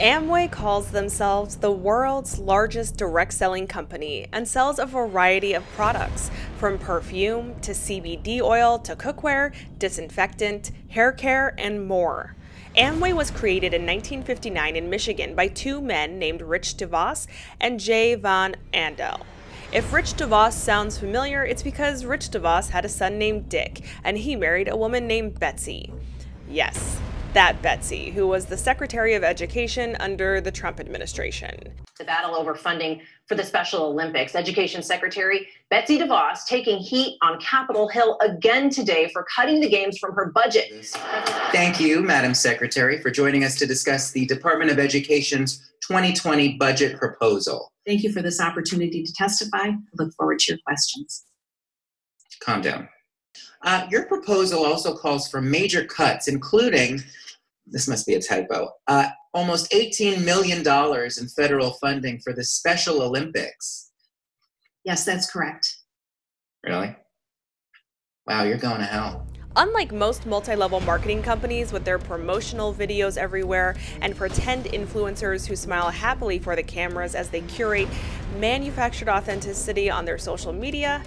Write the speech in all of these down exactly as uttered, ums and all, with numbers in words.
Amway calls themselves the world's largest direct selling company and sells a variety of products, from perfume to C B D oil to cookware, disinfectant, hair care, and more. Amway was created in nineteen fifty-nine in Michigan by two men named Rich DeVos and Jay Van Andel. If Rich DeVos sounds familiar, it's because Rich DeVos had a son named Dick, and he married a woman named Betsy. Yes, that Betsy, who was the Secretary of Education under the Trump administration. The battle over funding for the Special Olympics. Education Secretary Betsy DeVos taking heat on Capitol Hill again today for cutting the games from her budget. Thank you, Madam Secretary, for joining us to discuss the Department of Education's twenty twenty budget proposal. Thank you for this opportunity to testify. I look forward to your questions. Calm down. Uh, your proposal also calls for major cuts, including, this must be a typo, uh, almost eighteen million dollars in federal funding for the Special Olympics. Yes, that's correct. Really? Wow, you're going to hell. Unlike most multi-level marketing companies with their promotional videos everywhere and pretend influencers who smile happily for the cameras as they curate manufactured authenticity on their social media,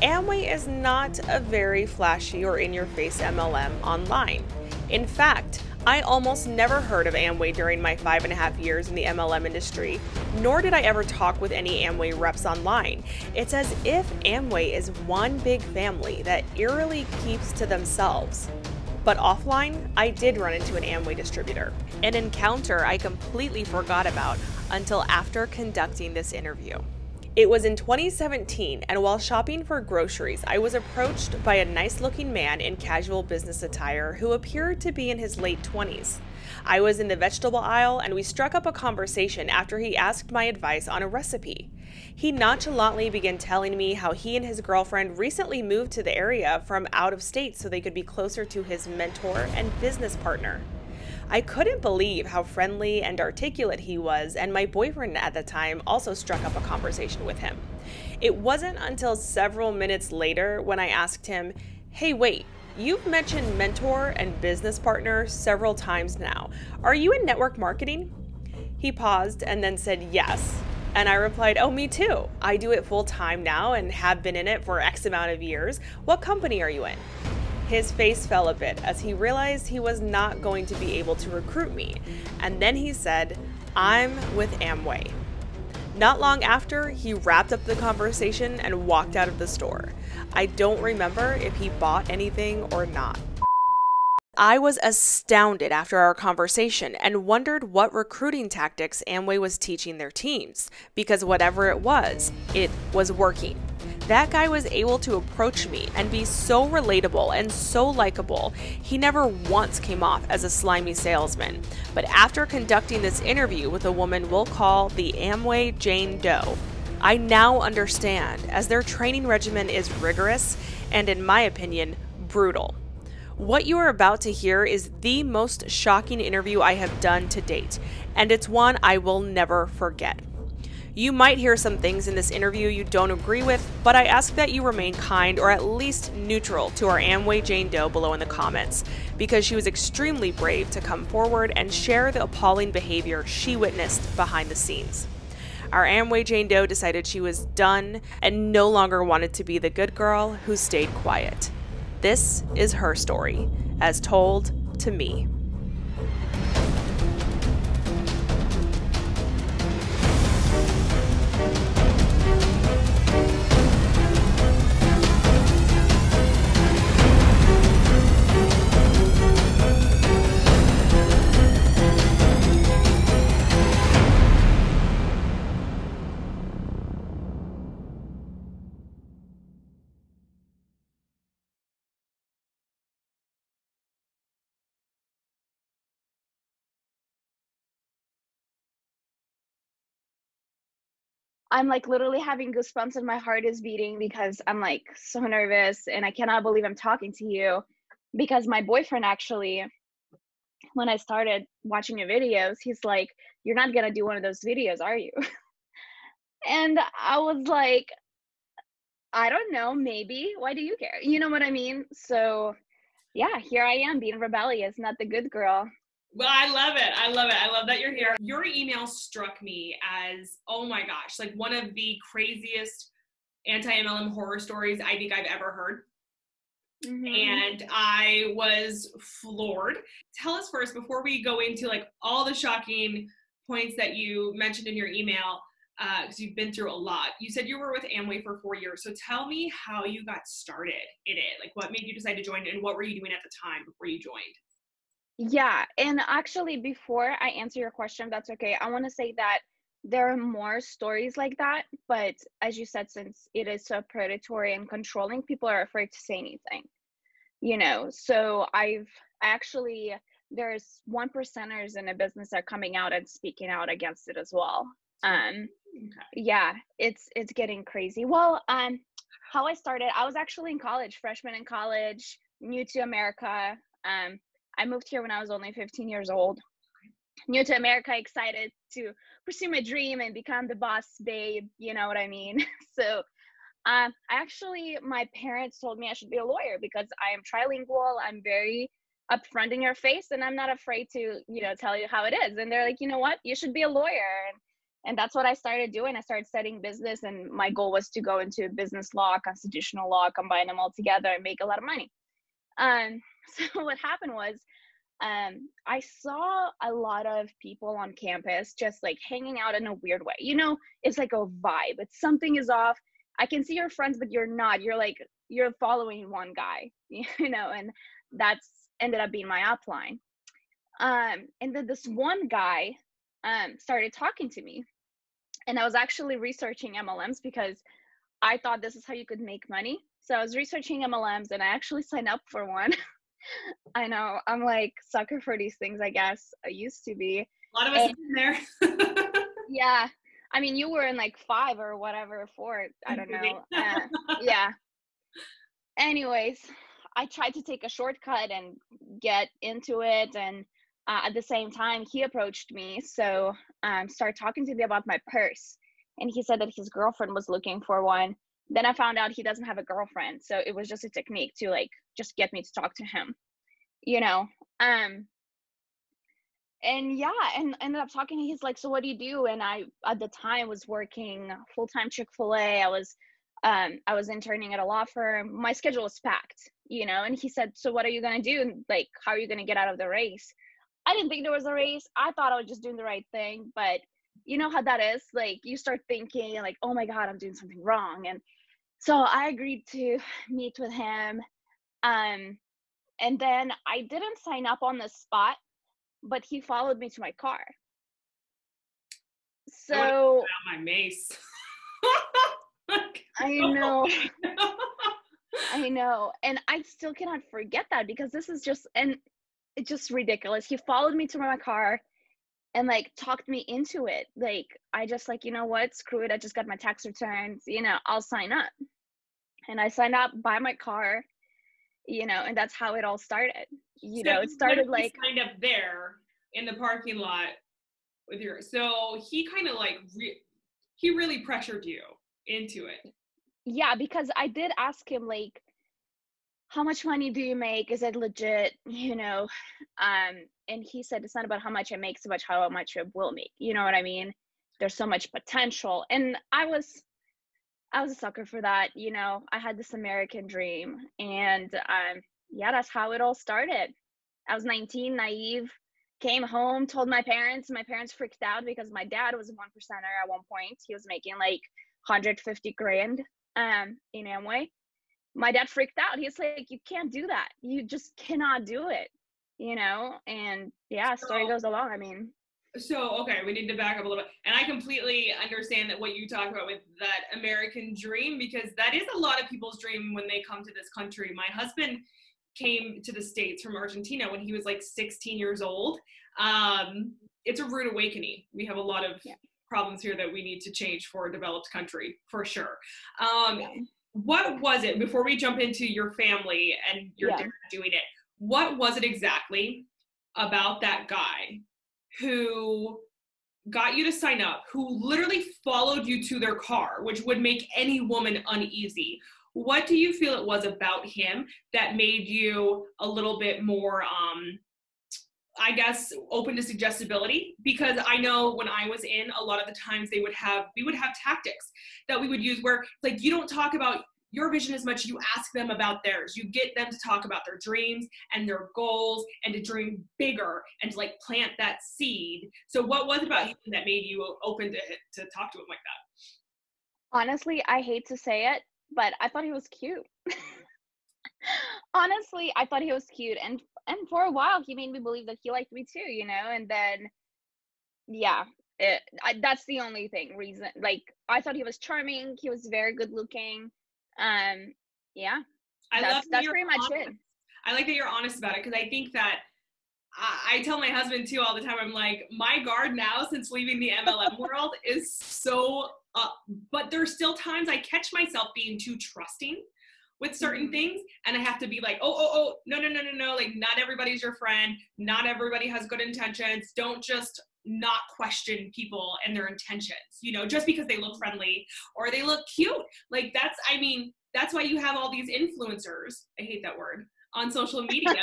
Amway is not a very flashy or in-your-face M L M online. In fact, I almost never heard of Amway during my five and a half years in the M L M industry, nor did I ever talk with any Amway reps online. It's as if Amway is one big family that eerily keeps to themselves. But offline, I did run into an Amway distributor, an encounter I completely forgot about until after conducting this interview. It was in twenty seventeen, and while shopping for groceries, I was approached by a nice-looking man in casual business attire who appeared to be in his late twenties. I was in the vegetable aisle, and we struck up a conversation after he asked my advice on a recipe. He nonchalantly began telling me how he and his girlfriend recently moved to the area from out of state so they could be closer to his mentor and business partner. I couldn't believe how friendly and articulate he was, and my boyfriend at the time also struck up a conversation with him. It wasn't until several minutes later when I asked him, "Hey, wait, you've mentioned mentor and business partner several times now. Are you in network marketing?" He paused and then said yes. And I replied, "Oh, me too. I do it full time now and have been in it for X amount of years. What company are you in?" His face fell a bit as he realized he was not going to be able to recruit me, and then he said, "I'm with Amway." Not long after, he wrapped up the conversation and walked out of the store. I don't remember if he bought anything or not. I was astounded after our conversation and wondered what recruiting tactics Amway was teaching their teams, because whatever it was, it was working. That guy was able to approach me and be so relatable and so likable. He never once came off as a slimy salesman. But after conducting this interview with a woman we'll call the Amway Jane Doe, I now understand, as their training regimen is rigorous and, in my opinion, brutal. What you are about to hear is the most shocking interview I have done to date, and it's one I will never forget. You might hear some things in this interview you don't agree with, but I ask that you remain kind or at least neutral to our Amway Jane Doe below in the comments, because she was extremely brave to come forward and share the appalling behavior she witnessed behind the scenes. Our Amway Jane Doe decided she was done and no longer wanted to be the good girl who stayed quiet. This is her story, as told to me. I'm like literally having goosebumps and my heart is beating because I'm like so nervous and I cannot believe I'm talking to you, because my boyfriend actually, when I started watching your videos, he's like, "You're not gonna do one of those videos, are you?" And I was like, I don't know, maybe, why do you care? You know what I mean? So yeah, here I am being rebellious, not the good girl. Well, I love it. I love it. I love that you're here. Your email struck me as, oh my gosh, like one of the craziest anti-M L M horror stories I think I've ever heard. Mm-hmm. And I was floored. Tell us first, before we go into like all the shocking points that you mentioned in your email, because uh, you've been through a lot. You said you were with Amway for four years. So tell me how you got started in it. Like what made you decide to join and what were you doing at the time before you joined? Yeah. And actually, before I answer your question, that's okay. I want to say that there are more stories like that. But as you said, since it is so predatory and controlling, people are afraid to say anything, you know? So I've actually, there's one percenters in a business that are coming out and speaking out against it as well. Um, okay. Yeah, it's, it's getting crazy. Well, um, how I started, I was actually in college, freshman in college, new to America. Um, I moved here when I was only fifteen years old, new to America, excited to pursue my dream and become the boss babe. You know what I mean? So um, I actually, my parents told me I should be a lawyer because I am trilingual. I'm very upfront in your face and I'm not afraid to, you know, tell you how it is. And they're like, you know what, you should be a lawyer. And, and that's what I started doing. I started studying business and my goal was to go into business law, constitutional law, combine them all together and make a lot of money. Um, so what happened was, um, I saw a lot of people on campus just like hanging out in a weird way. You know, it's like a vibe. It's something is off. I can see your friends, but you're not, you're like, you're following one guy, you know, and that's ended up being my upline. Um, and then this one guy, um, started talking to me and I was actually researching M L Ms because I thought this is how you could make money. So I was researching M L Ms and I actually signed up for one. I know, I'm like sucker for these things, I guess. I used to be. A lot of us and, in there. Yeah. I mean, you were in like five or whatever, four, I don't know. Uh, yeah. Anyways, I tried to take a shortcut and get into it. And uh, at the same time, he approached me. So um, started talking to me about my purse. And he said that his girlfriend was looking for one. Then I found out he doesn't have a girlfriend. So it was just a technique to like, just get me to talk to him, you know? Um, and yeah, and ended up talking, he's like, so what do you do? And I, at the time was working full-time Chick-fil-A. I was, um, I was interning at a law firm. My schedule was packed, you know? And he said, so what are you going to do? And like, how are you going to get out of the race? I didn't think there was a race. I thought I was just doing the right thing, but you know how that is? Like you start thinking like, oh my God, I'm doing something wrong. And so I agreed to meet with him. Um, and then I didn't sign up on the spot, but he followed me to my car. So I want to put out my mace. I know. I know. And I still cannot forget that because this is just, and it's just ridiculous. He followed me to my car and like talked me into it. Like, I just like, you know what, screw it. I just got my tax returns, you know, I'll sign up. And I signed up by my car, you know, and that's how it all started. You so know, it started like signed up there in the parking lot with your, so he kind of like, re, he really pressured you into it. Yeah. Because I did ask him like, how much money do you make? Is it legit? You know? Um, and he said, it's not about how much I make, it's about how much I will make. You know what I mean? There's so much potential. And I was, I was a sucker for that. You know, I had this American dream and, um, yeah, that's how it all started. I was nineteen, naive, came home, told my parents, my parents freaked out because my dad was a one percenter at one point. He was making like one hundred fifty grand, um, in Amway. My dad freaked out. He's like, you can't do that. You just cannot do it, you know? And yeah, story goes along. I mean, so, okay, we need to back up a little bit. And I completely understand that what you talk about with that American dream, because that is a lot of people's dream when they come to this country. My husband came to the States from Argentina when he was like sixteen years old. Um, it's a rude awakening. We have a lot of yeah. problems here that we need to change for a developed country, for sure. Um, yeah. What was it, before we jump into your family and your yeah. dad doing it, what was it exactly about that guy who got you to sign up, who literally followed you to their car, which would make any woman uneasy? What do you feel it was about him that made you a little bit more um, I guess, open to suggestibility, because I know when I was in, a lot of the times they would have, we would have tactics that we would use where it's like, you don't talk about your vision as much, you ask them about theirs. You get them to talk about their dreams and their goals and to dream bigger and to like plant that seed. So what was it about him that made you open to, to talk to him like that? Honestly, I hate to say it, but I thought he was cute. Honestly, I thought he was cute. And and for a while, he made me believe that he liked me too, you know? And then, yeah, it, I, that's the only thing, reason. Like, I thought he was charming. He was very good looking. Um, yeah, I that's, love that that's pretty honest. much it. I like that you're honest about it, because I think that I, I tell my husband too all the time, I'm like, my guard now since leaving the M L M world is so up, but there's still times I catch myself being too trusting with certain mm-hmm. things, and I have to be like, oh, oh, oh, no, no, no, no, no, like, not everybody's your friend, not everybody has good intentions, don't just not question people and their intentions, you know, just because they look friendly or they look cute. Like, that's, I mean, that's why you have all these influencers, I hate that word, on social media,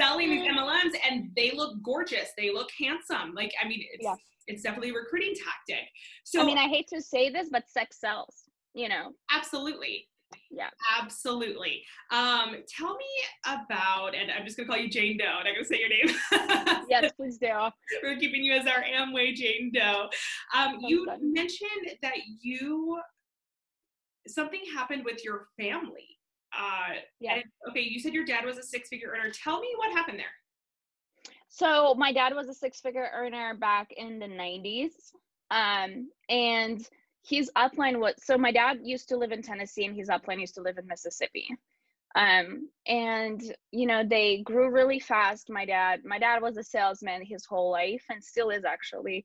selling these M L Ms, and they look gorgeous, they look handsome. Like, I mean, it's, yeah. it's definitely a recruiting tactic. So, I mean, I hate to say this, but sex sells, you know. Absolutely. Yeah, absolutely. Um, tell me about, and I'm just gonna call you Jane Doe, and I'm gonna say your name. Yes, please do. We're keeping you as our Amway Jane Doe. Um, you fun. mentioned that you, something happened with your family. Uh, yeah. And, okay, you said your dad was a six-figure earner. Tell me what happened there. So my dad was a six-figure earner back in the nineties, um, and his upline was, so my dad used to live in Tennessee and his upline used to live in Mississippi. Um, and, you know, they grew really fast. My dad, my dad was a salesman his whole life and still is actually.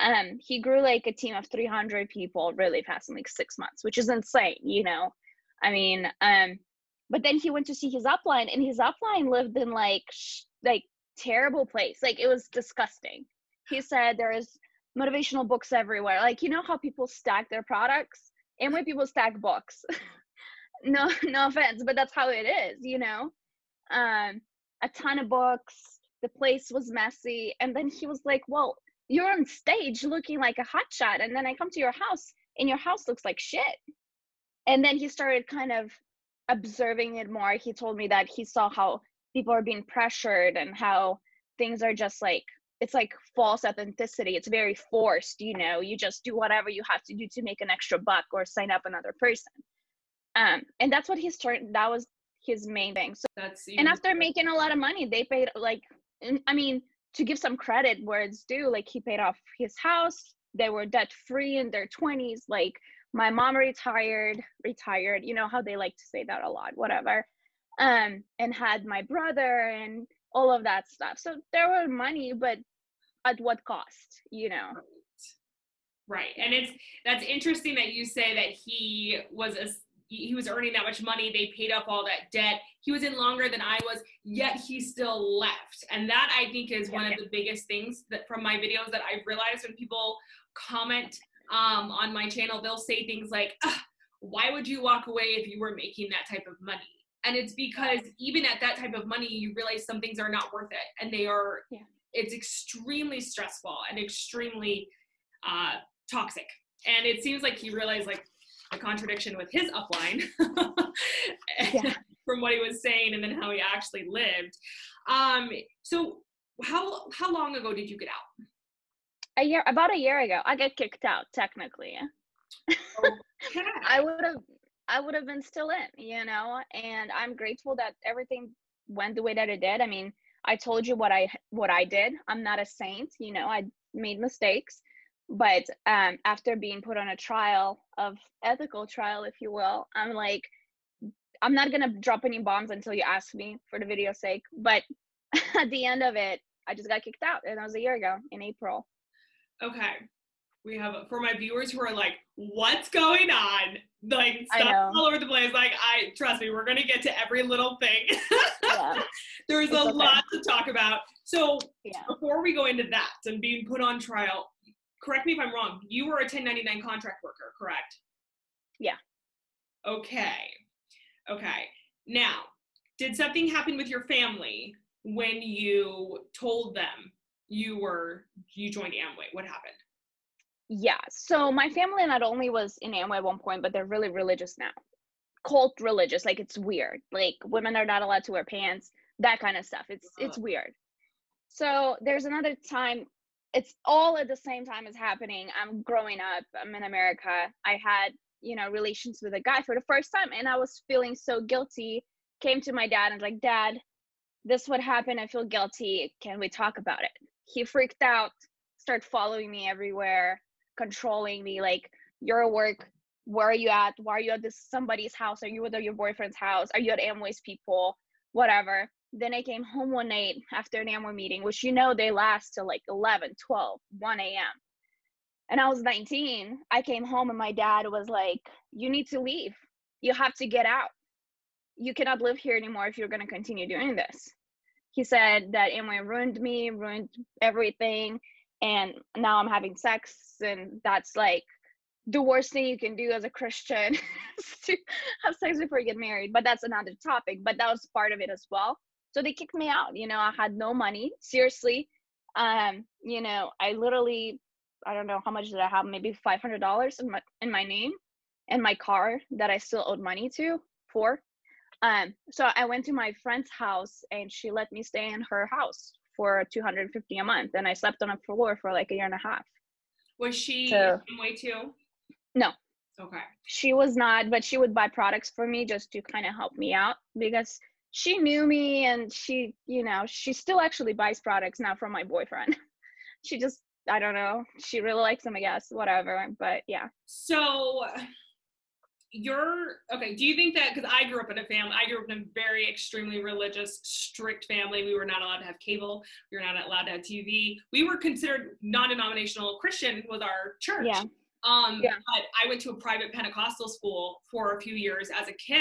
Um, he grew like a team of three hundred people really fast in like six months, which is insane, you know? I mean, um, but then he went to see his upline, and his upline lived in like, sh- like terrible place. Like, it was disgusting. He said there is motivational books everywhere. Like, you know how people stack their products? And when people stack books, no, no offense, but that's how it is, you know? Um, a ton of books, the place was messy. And then he was like, well, you're on stage looking like a hotshot, and then I come to your house and your house looks like shit. And then he started kind of observing it more. He told me that he saw how people are being pressured and how things are just like, it's like false authenticity. It's very forced, you know, you just do whatever you have to do to make an extra buck or sign up another person. Um, and that's what he started. That was his main thing. So, that's and after making a lot of money, they paid like, I mean, to give some credit where it's due, like he paid off his house. They were debt free in their twenties. Like my mom retired, retired, you know how they like to say that a lot, whatever. Um, and had my brother and all of that stuff. So there were money, but at what cost, you know? Right. And it's, that's interesting that you say that he was, a, he was earning that much money. They paid off all that debt. He was in longer than I was, yet he still left. And that I think is yeah, one yeah. of the biggest things that from my videos that I've realized when people comment um, on my channel, they'll say things like, why would you walk away if you were making that type of money? And it's because even at that type of money, you realize some things are not worth it. And they are, yeah. it's extremely stressful and extremely uh, toxic. And it seems like he realized like the contradiction with his upline yeah. from what he was saying and then how he actually lived. Um, so how how long ago did you get out? A year, about a year ago. I got kicked out, technically. Okay. I would have... I would have been still in, you know, and I'm grateful that everything went the way that it did. I mean, I told you what I, what I did. I'm not a saint, you know, I made mistakes, but, um, after being put on a trial of ethical trial, if you will, I'm like, I'm not going to drop any bombs until you ask me for the video's sake. But at the end of it, I just got kicked out, and that was a year ago in April. Okay. We have, for my viewers who are like, what's going on? Like, stuff all over the place. Like, I, trust me, we're going to get to every little thing. Yeah. There's it's a okay. lot to talk about. So yeah. before we go into that and being put on trial, correct me if I'm wrong, you were a ten ninety-nine contract worker, correct? Yeah. Okay. Okay. Now, did something happen with your family when you told them you were, you joined Amway? What happened? Yeah. So my family not only was in Amway at one point, but they're really religious now. Cult religious. Like, it's weird. Like, women are not allowed to wear pants, that kind of stuff. It's, uh-huh. it's weird. So there's another time, it's all at the same time is happening. I'm growing up, I'm in America. I had, you know, relations with a guy for the first time, and I was feeling so guilty. Came to my dad and was like, Dad, this would happen. I feel guilty. Can we talk about it? He freaked out, started following me everywhere, controlling me, like, you're at work, where are you at? Why are you at this somebody's house? Are you at your boyfriend's house? Are you at Amway's people? Whatever. Then I came home one night after an Amway meeting, which, you know, they last till like eleven, twelve, one a.m. And I was nineteen. I came home and my dad was like, you need to leave. You have to get out. You cannot live here anymore if you're going to continue doing this. He said that Amway ruined me, ruined everything. And now I'm having sex. And that's like the worst thing you can do as a Christian is to have sex before you get married. But that's another topic. But that was part of it as well. So they kicked me out. You know, I had no money. Seriously. Um, you know, I literally, I don't know how much did I have, maybe five hundred dollars in my, in my name and my car that I still owed money to for. Um, so I went to my friend's house and she let me stay in her house for two hundred fifty dollars a month. And I slept on a floor for like a year and a half. Was she so, in way too? No. Okay. She was not, but she would buy products for me just to kind of help me out because she knew me, and she, you know, she still actually buys products now from my boyfriend. She just, I don't know. She really likes him, I guess, whatever. But yeah. So you're, okay. Do you think that, because I grew up in a family, I grew up in a very extremely religious, strict family. We were not allowed to have cable. We were not allowed to have T V. We were considered non-denominational Christian with our church. Yeah. Um, yeah. But I went to a private Pentecostal school for a few years as a kid,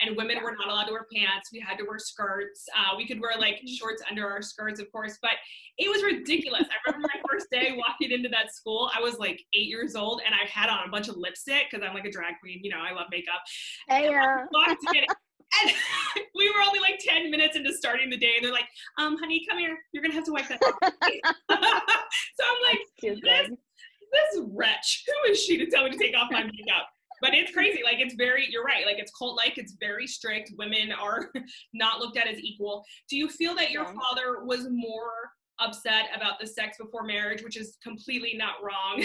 and women yeah. were not allowed to wear pants. We had to wear skirts. Uh, we could wear like shorts under our skirts, of course, but it was ridiculous. I remember my first day walking into that school, I was like eight years old and I had on a bunch of lipstick because I'm like a drag queen, you know, I love makeup. Hey, and yeah. I in, and we were only like ten minutes into starting the day and they're like, um, honey, come here. You're going to have to wipe that off. So I'm like, this this wretch, who is she to tell me to take off my makeup? But it's crazy. Like, it's very, you're right. Like, it's cult-like. It's very strict. Women are not looked at as equal. Do you feel that your father was more upset about the sex before marriage, which is completely not wrong?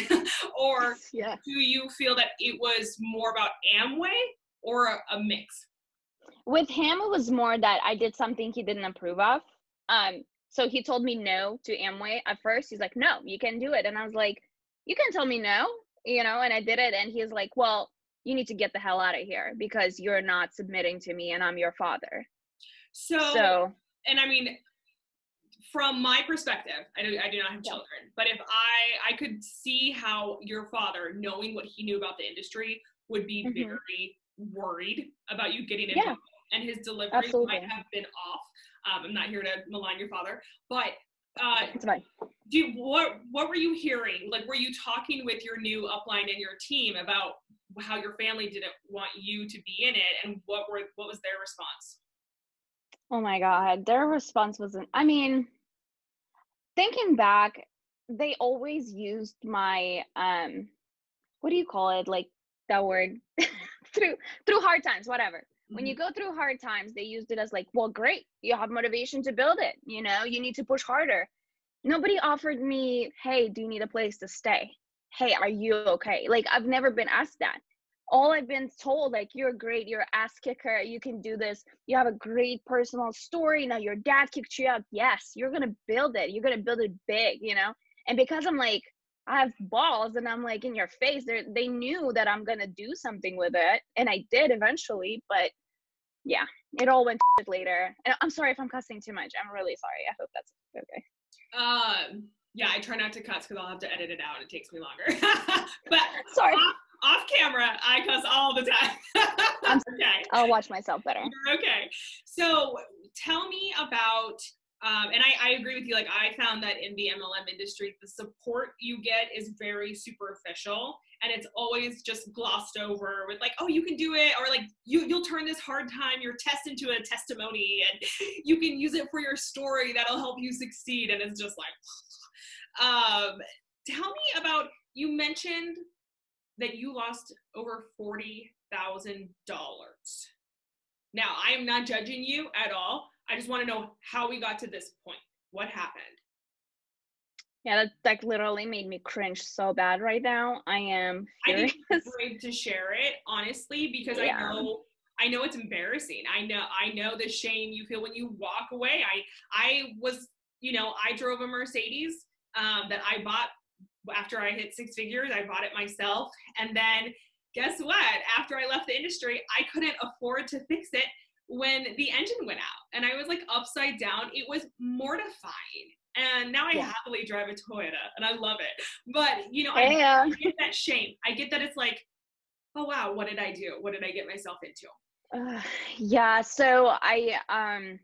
Or yeah. do you feel that it was more about Amway or a, a mix? With him, it was more that I did something he didn't approve of. Um, so he told me no to Amway at first. He's like, no, you can do it. And I was like, you can tell me no, you know, and I did it. And he's like, well, you need to get the hell out of here because you're not submitting to me and I'm your father. So, so and I mean, from my perspective, I do, I do not have yeah. children, but if I, I could see how your father, knowing what he knew about the industry, would be mm-hmm. very worried about you getting involved. Yeah. And his delivery Absolutely. Might have been off. Um, I'm not here to malign your father, but Uh, it's fine. Do you, what what were you hearing? Like, were you talking with your new upline and your team about how your family didn't want you to be in it, and what were what was their response? Oh my God, their response wasn't. I mean, thinking back, they always used my um, what do you call it? Like that word through through hard times, whatever. When you go through hard times, they used it as like, well, great, you have motivation to build it. You know, you need to push harder. Nobody offered me, hey, do you need a place to stay? Hey, are you okay? Like, I've never been asked that. All I've been told, like, you're great, you're an ass kicker, you can do this. You have a great personal story. Now your dad kicked you out. Yes, you're going to build it. You're going to build it big, you know? And because I'm like, I have balls and I'm like in your face. They they knew that I'm going to do something with it. And I did eventually, but yeah, it all went later. And I'm sorry if I'm cussing too much. I'm really sorry. I hope that's okay. Um, yeah, I try not to cuss because I'll have to edit it out. It takes me longer. But sorry. Off, off camera, I cuss all the time. I'm okay. I'll watch myself better. You're okay. So tell me about Um, and I, I agree with you. Like, I found that in the M L M industry, the support you get is very superficial, and it's always just glossed over with like, oh, you can do it, or like, you, you'll turn this hard time, your test, into a testimony, and you can use it for your story. That'll help you succeed. And it's just like, um, tell me about, you mentioned that you lost over forty thousand dollars. Now, I'm not judging you at all. I just want to know how we got to this point. What happened? Yeah, that, that literally made me cringe so bad right now. I am furious. I think it's brave to share it, honestly, because yeah. I know I know it's embarrassing. I know I know the shame you feel when you walk away. I I was, you know, I drove a Mercedes um, that I bought after I hit six figures. I bought it myself. And then guess what? After I left the industry, I couldn't afford to fix it when the engine went out, and I was like upside down. It was mortifying. And now I yeah. happily drive a Toyota, and I love it. But you know, I, yeah. I get that shame. I get that it's like, oh wow, what did I do? What did I get myself into? Uh, yeah. So I, um,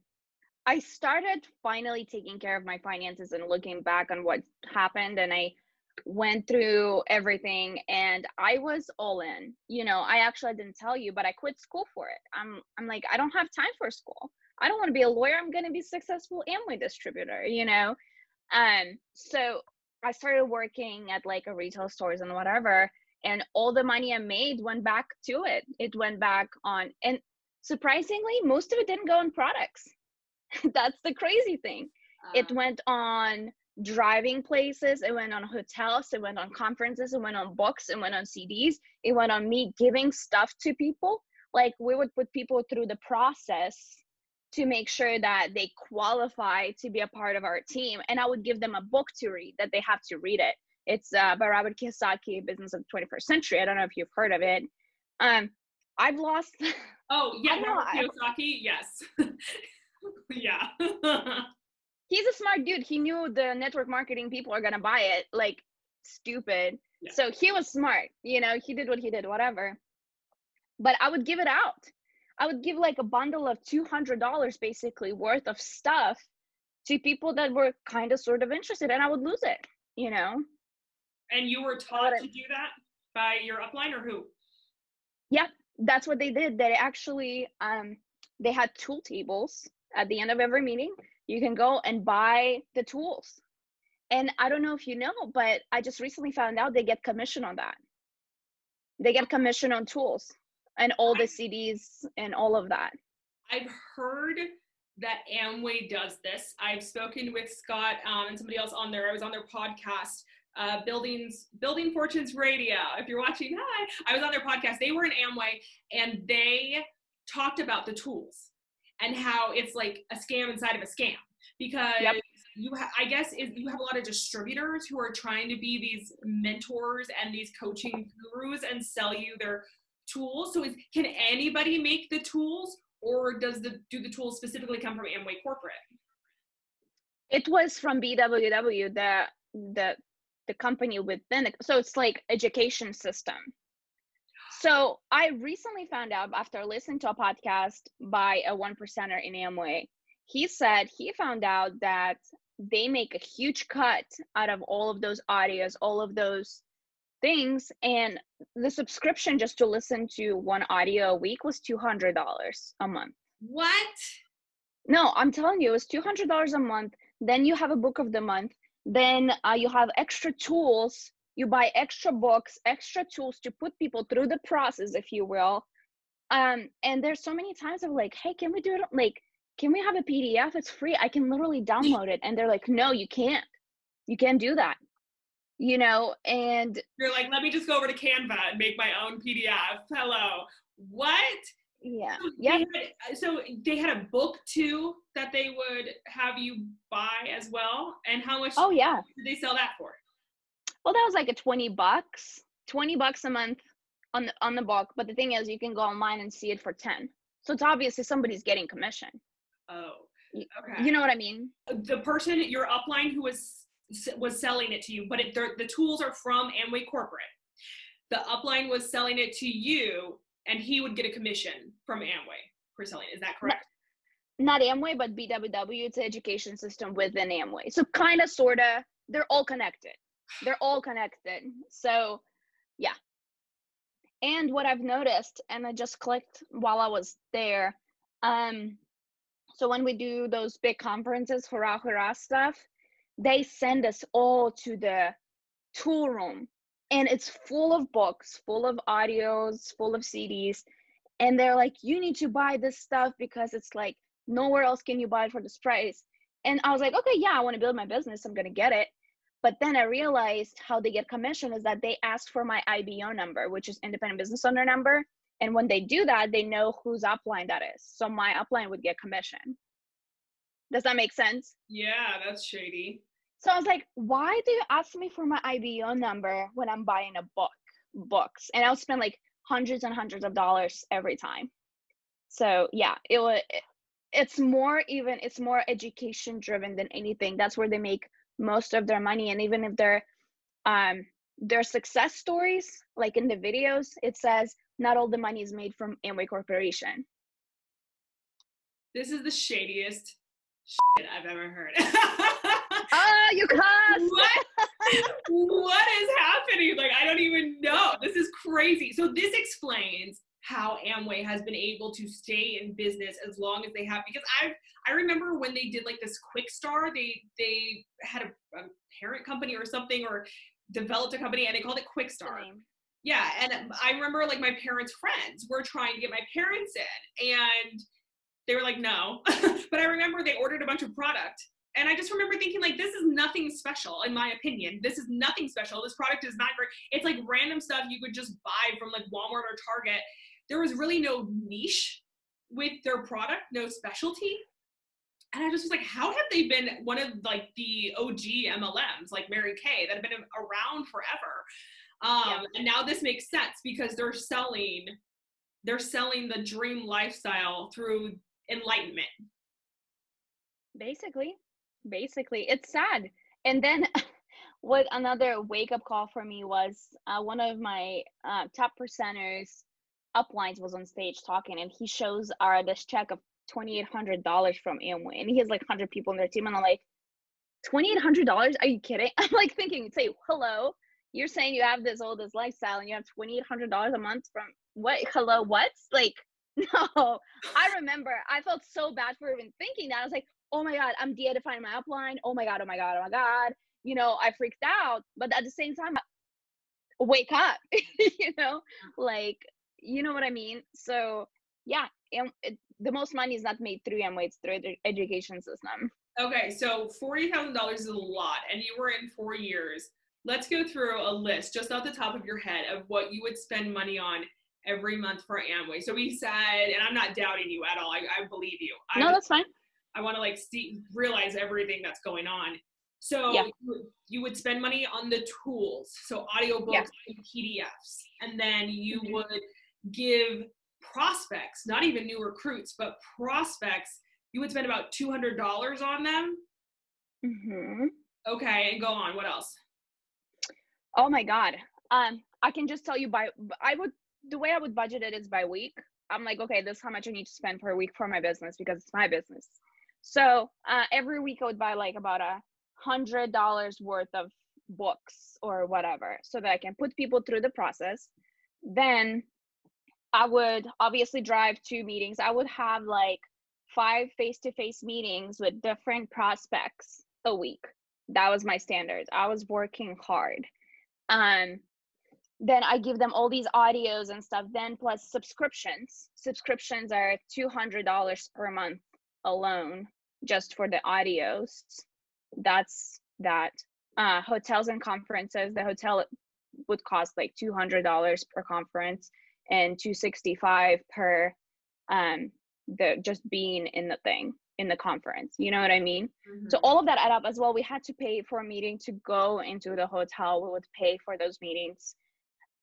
I started finally taking care of my finances and looking back on what happened. And I went through everything, and I was all in. You know, I actually didn't tell you, but I quit school for it. I'm I'm like, I don't have time for school. I don't want to be a lawyer. I'm going to be a successful Amway distributor, you know? Um, so I started working at like a retail stores and whatever, and all the money I made went back to it. It went back on, and surprisingly, most of it didn't go on products. That's the crazy thing. Uh-huh. It went on driving places, it went on hotels, it went on conferences, it went on books, it went on C Ds, it went on me giving stuff to people. Like, we would put people through the process to make sure that they qualify to be a part of our team, and I would give them a book to read that they have to read it. It's uh, by Robert Kiyosaki, Business of the twenty-first century. I don't know if you've heard of it. Um, I've lost. Oh yeah, Robert Kiyosaki. Yes. Yeah. He's a smart dude. He knew the network marketing people are going to buy it, like, stupid. Yeah. So he was smart, you know, he did what he did, whatever. But I would give it out. I would give like a bundle of two hundred dollars basically worth of stuff to people that were kind of sort of interested, and I would lose it, you know? And you were taught to do that by your upline, or who? Yeah, that's what they did. They actually, um, they had tool tables at the end of every meeting. You can go and buy the tools. And I don't know if you know, but I just recently found out they get commission on that. They get commission on tools and all the C Ds and all of that. I've heard that Amway does this. I've spoken with Scott um, and somebody else on there. I was on their podcast, uh, Buildings, Building Fortunes Radio. If you're watching, hi. I was on their podcast. They were in Amway, and they talked about the tools and how it's like a scam inside of a scam, because yep. you ha- I guess is you have a lot of distributors who are trying to be these mentors and these coaching gurus and sell you their tools. So is, can anybody make the tools, or does the do the tools specifically come from Amway corporate? It was from B W W, the the the company within it. So it's like education system. So I recently found out after listening to a podcast by a one percenter in Amway. He said he found out that they make a huge cut out of all of those audios, all of those things. And the subscription just to listen to one audio a week was two hundred dollars a month. What? No, I'm telling you, it was two hundred dollars a month. Then you have a book of the month. Then uh, you have extra tools. You buy extra books, extra tools to put people through the process, if you will. Um, and there's so many times I'm like, hey, can we do it? Like, can we have a P D F? It's free. I can literally download it. And they're like, no, you can't. You can't do that. You know, and you're like, let me just go over to Canva and make my own P D F. Hello. What? Yeah. So yeah. They had, so they had a book too that they would have you buy as well. And how much oh, yeah. did they sell that for? Well, that was like a twenty bucks, twenty bucks a month on the, on the book. But the thing is, you can go online and see it for ten. So it's obviously somebody's getting commission. Oh, okay. You know what I mean? The person, your upline who was, was selling it to you, but it, the tools are from Amway Corporate. The upline was selling it to you, and he would get a commission from Amway for selling it. Is that correct? not Amway, but B W W, it's the education system within Amway. So kind of, sort of, they're all connected. They're all connected. So yeah. And what I've noticed, and I just clicked while I was there, um, so when we do those big conferences, hurrah, hurrah stuff, they send us all to the tool room. And it's full of books, full of audios, full of C Ds. And they're like, you need to buy this stuff because it's like, nowhere else can you buy it for this price. And I was like, okay, yeah, I want to build my business. I'm going to get it. But then I realized how they get commission is that they ask for my I B O number, which is independent business owner number. And when they do that, they know whose upline that is. So my upline would get commission. Does that make sense? Yeah, that's shady. So I was like, why do you ask me for my I B O number when I'm buying a book, books? And I'll spend like hundreds and hundreds of dollars every time. So yeah, it was, it's more even, it's more education driven than anything. That's where they make most of their money. And even if they're, um, their success stories, like in the videos, it says, not all the money is made from Amway Corporation. This is the shadiest shit I've ever heard. Oh, you cussed! What? What is happening? Like, I don't even know. This is crazy. So this explains how Amway has been able to stay in business as long as they have, because I I remember when they did like this quick start, they they had a, a parent company or something, or developed a company, and they called it Quick Start. Yeah, and I remember like my parents' friends were trying to get my parents in, and they were like, no. But I remember they ordered a bunch of product, and I just remember thinking like, this is nothing special, in my opinion. This is nothing special. This product is not great. It's like random stuff you could just buy from like Walmart or Target. There was really no niche with their product, no specialty. And I just was like, how have they been one of like the O G M L Ms, like Mary Kay, that have been around forever? Um, yeah. And now this makes sense, because they're selling, they're selling the dream lifestyle through enlightenment. Basically, basically, it's sad. And then what another wake up call for me was, uh, one of my uh, top percenters uplines was on stage talking, and he shows our this check of twenty-eight hundred dollars from Amway, and he has like one hundred people on their team, and I'm like, twenty-eight hundred dollars? Are you kidding? I'm like thinking, say, hello, you're saying you have this all this lifestyle and you have twenty-eight hundred dollars a month from what? Hello, what? Like, no. I remember I felt so bad for even thinking that. I was like, oh my God, I'm de-edifying my upline. Oh my God, oh my God, oh my God. You know, I freaked out, but at the same time, wake up, you know, like, you know what I mean? So yeah, and it, the most money is not made through Amway, it's through the education system. Okay, so forty thousand dollars is a lot, and you were in four years. Let's go through a list, just off the top of your head, of what you would spend money on every month for Amway. So we said, and I'm not doubting you at all. I, I believe you. I, no, that's fine. I want to like see, realize everything that's going on. So yeah. you, you would spend money on the tools, so audiobooks yeah. and P D Fs, and then you mm-hmm. would give prospects, not even new recruits, but prospects. You would spend about two hundred dollars on them. Mm-hmm. Okay, and go on. What else? Oh my God. Um, I can just tell you by, I would, the way I would budget it is by week. I'm like, okay, this is how much I need to spend per week for my business, because it's my business. So uh, every week I would buy like about a hundred dollars worth of books or whatever, so that I can put people through the process. Then I would obviously drive to meetings. I would have like five face-to-face meetings with different prospects a week. That was my standard. I was working hard. Um, then I give them all these audios and stuff, then plus subscriptions. Subscriptions are two hundred dollars per month alone, just for the audios. That's that. Uh, hotels and conferences, the hotel would cost like two hundred dollars per conference and two hundred sixty-five dollars per um, the just being in the thing, in the conference. You know what I mean? Mm-hmm. So all of that add up as well. We had to pay for a meeting to go into the hotel. We would pay for those meetings.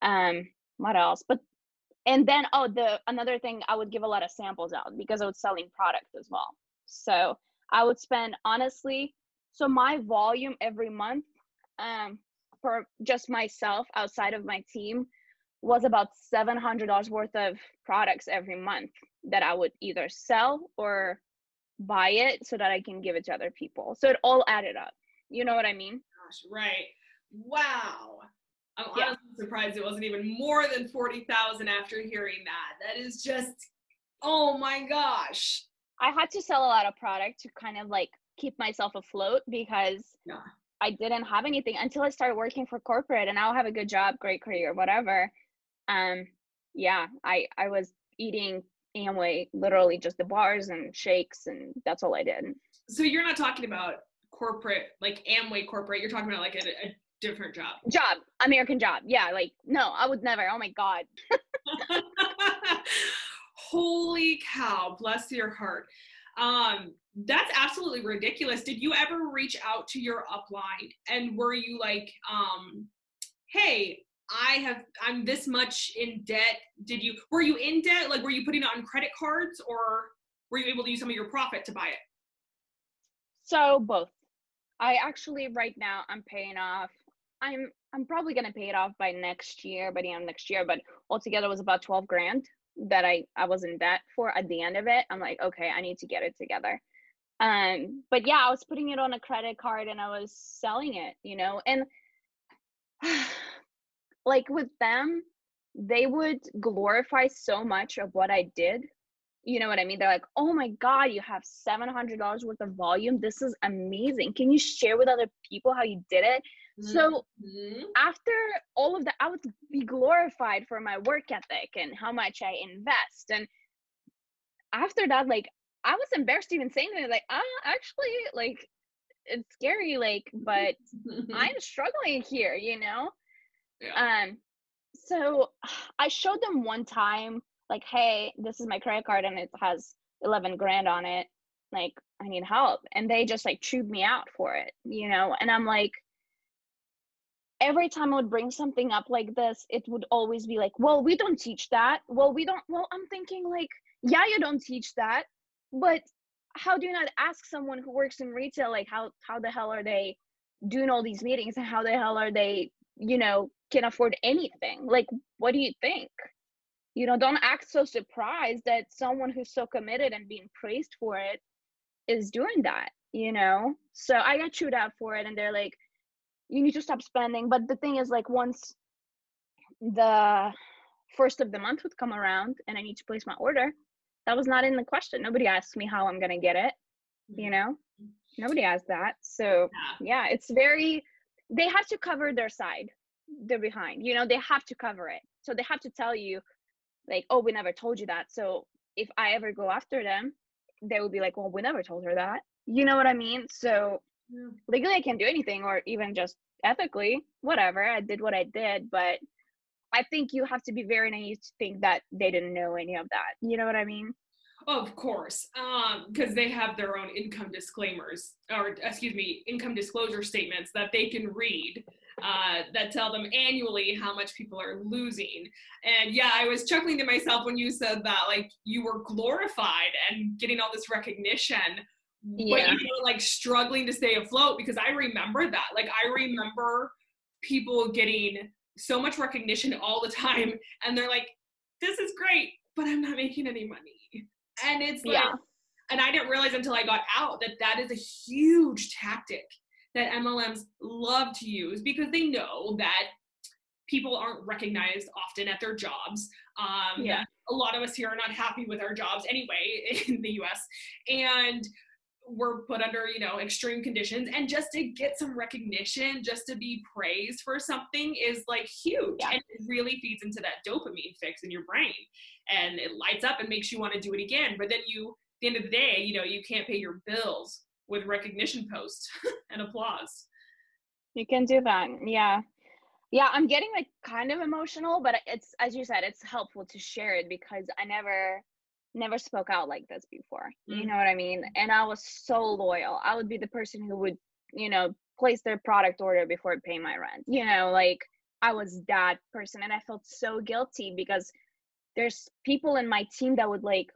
Um, what else? But, and then, oh, the, another thing, I would give a lot of samples out because I was selling products as well. So I would spend, honestly, so my volume every month, um, for just myself outside of my team, was about seven hundred dollars worth of products every month that I would either sell or buy it so that I can give it to other people. So it all added up. You know what I mean? Gosh, right. Wow. I'm yeah. honestly surprised it wasn't even more than forty thousand after hearing that. That is just, oh my gosh. I had to sell a lot of product to kind of like keep myself afloat because yeah. I didn't have anything until I started working for corporate, and I'll have a good job, great career, whatever. Um, yeah, I, I was eating Amway, literally just the bars and shakes, and that's all I did. So you're not talking about corporate, like Amway corporate, you're talking about like a, a different job. Job, American job. Yeah, like, no, I would never. Oh my God. Holy cow, bless your heart. Um, that's absolutely ridiculous. Did you ever reach out to your upline, and were you like, um, hey, I have, I'm this much in debt. Did you, were you in debt? Like, were you putting it on credit cards, or were you able to use some of your profit to buy it? So both. I actually, right now I'm paying off, I'm, I'm probably going to pay it off by next year, by the end of next year, but altogether it was about twelve grand that I, I was in debt for at the end of it. I'm like, okay, I need to get it together. Um, but yeah, I was putting it on a credit card and I was selling it, you know, and like with them, they would glorify so much of what I did. You know what I mean? They're like, oh my God, you have seven hundred dollars worth of volume. This is amazing. Can you share with other people how you did it? Mm-hmm. So after all of that, I would be glorified for my work ethic and how much I invest. And after that, like, I was embarrassed even saying that, like, ah, actually, like, it's scary, like, but I'm struggling here, you know? Yeah. Um, so I showed them one time, like, hey, this is my credit card and it has eleven grand on it. Like, I need help. And they just like chewed me out for it, you know? And I'm like, every time I would bring something up like this, it would always be like, well, we don't teach that. Well, we don't, well, I'm thinking like, yeah, you don't teach that, but how do you not ask someone who works in retail? Like how, how the hell are they doing all these meetings, and how the hell are they, you know, can afford anything? Like, what do you think? You know, don't act so surprised that someone who's so committed and being praised for it is doing that, you know? So I got chewed out for it, and they're like, you need to stop spending. But the thing is, like, once the first of the month would come around and I need to place my order, that was not in the question. Nobody asked me how I'm going to get it, you know? Nobody asked that. So, yeah, it's very, they have to cover their side, they're behind, you know, they have to cover it. So they have to tell you, like, oh, we never told you that. So if I ever go after them, they will be like, well, we never told her that. You know what I mean? So yeah. Legally, I can't do anything, or even just ethically, whatever. I did what I did. But I think you have to be very naive to think that they didn't know any of that. You know what I mean? Of course, because um, they have their own income disclaimers, or excuse me, income disclosure statements that they can read. Uh, that tell them annually how much people are losing. And yeah, I was chuckling to myself when you said that, like, you were glorified and getting all this recognition, yeah. but you were like struggling to stay afloat, because I remember that. Like, I remember people getting so much recognition all the time, and they're like, this is great, but I'm not making any money. And it's like, yeah. and I didn't realize until I got out that that is a huge tactic that M L Ms love to use, because they know that people aren't recognized often at their jobs. Um, yeah. A lot of us here are not happy with our jobs anyway in the U S, and we're put under, you know, extreme conditions, and just to get some recognition, just to be praised for something is like huge. Yeah. And it really feeds into that dopamine fix in your brain, and it lights up and makes you want to do it again. But then you, at the end of the day, you know, you can't pay your bills with recognition posts and applause. You can do that. Yeah. Yeah. I'm getting like kind of emotional, but it's, as you said, it's helpful to share it, because I never, never spoke out like this before. Mm-hmm. You know what I mean? And I was so loyal. I would be the person who would, you know, place their product order before paying my rent. You know, like, I was that person, and I felt so guilty, because there's people in my team that would like,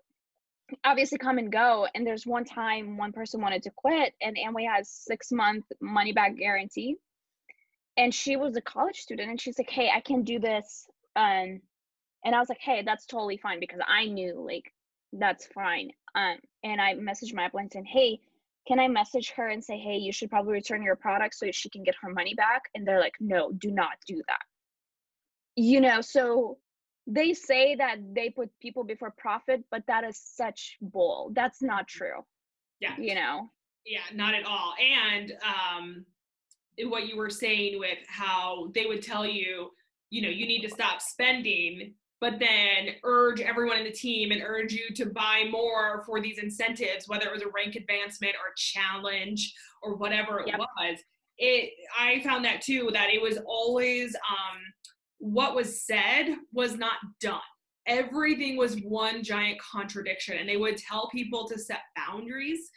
obviously come and go. And there's one time one person wanted to quit, and Amway has six month money back guarantee. And she was a college student, and she's like, hey, I can do this. Um, and I was like, hey, that's totally fine, because I knew like, that's fine. Um, and I messaged my upline saying, hey, can I message her and say, hey, you should probably return your product so she can get her money back? And they're like, no, do not do that. You know, so they say that they put people before profit, but that is such bull. That's not true. Yeah. You know? Yeah, not at all. And um, what you were saying with how they would tell you, you know, you need to stop spending, but then urge everyone in the team and urge you to buy more for these incentives, whether it was a rank advancement or a challenge or whatever it yep. was. It, I found that too, that it was always um, what was said was not done. Everything was one giant contradiction, and they would tell people to set boundaries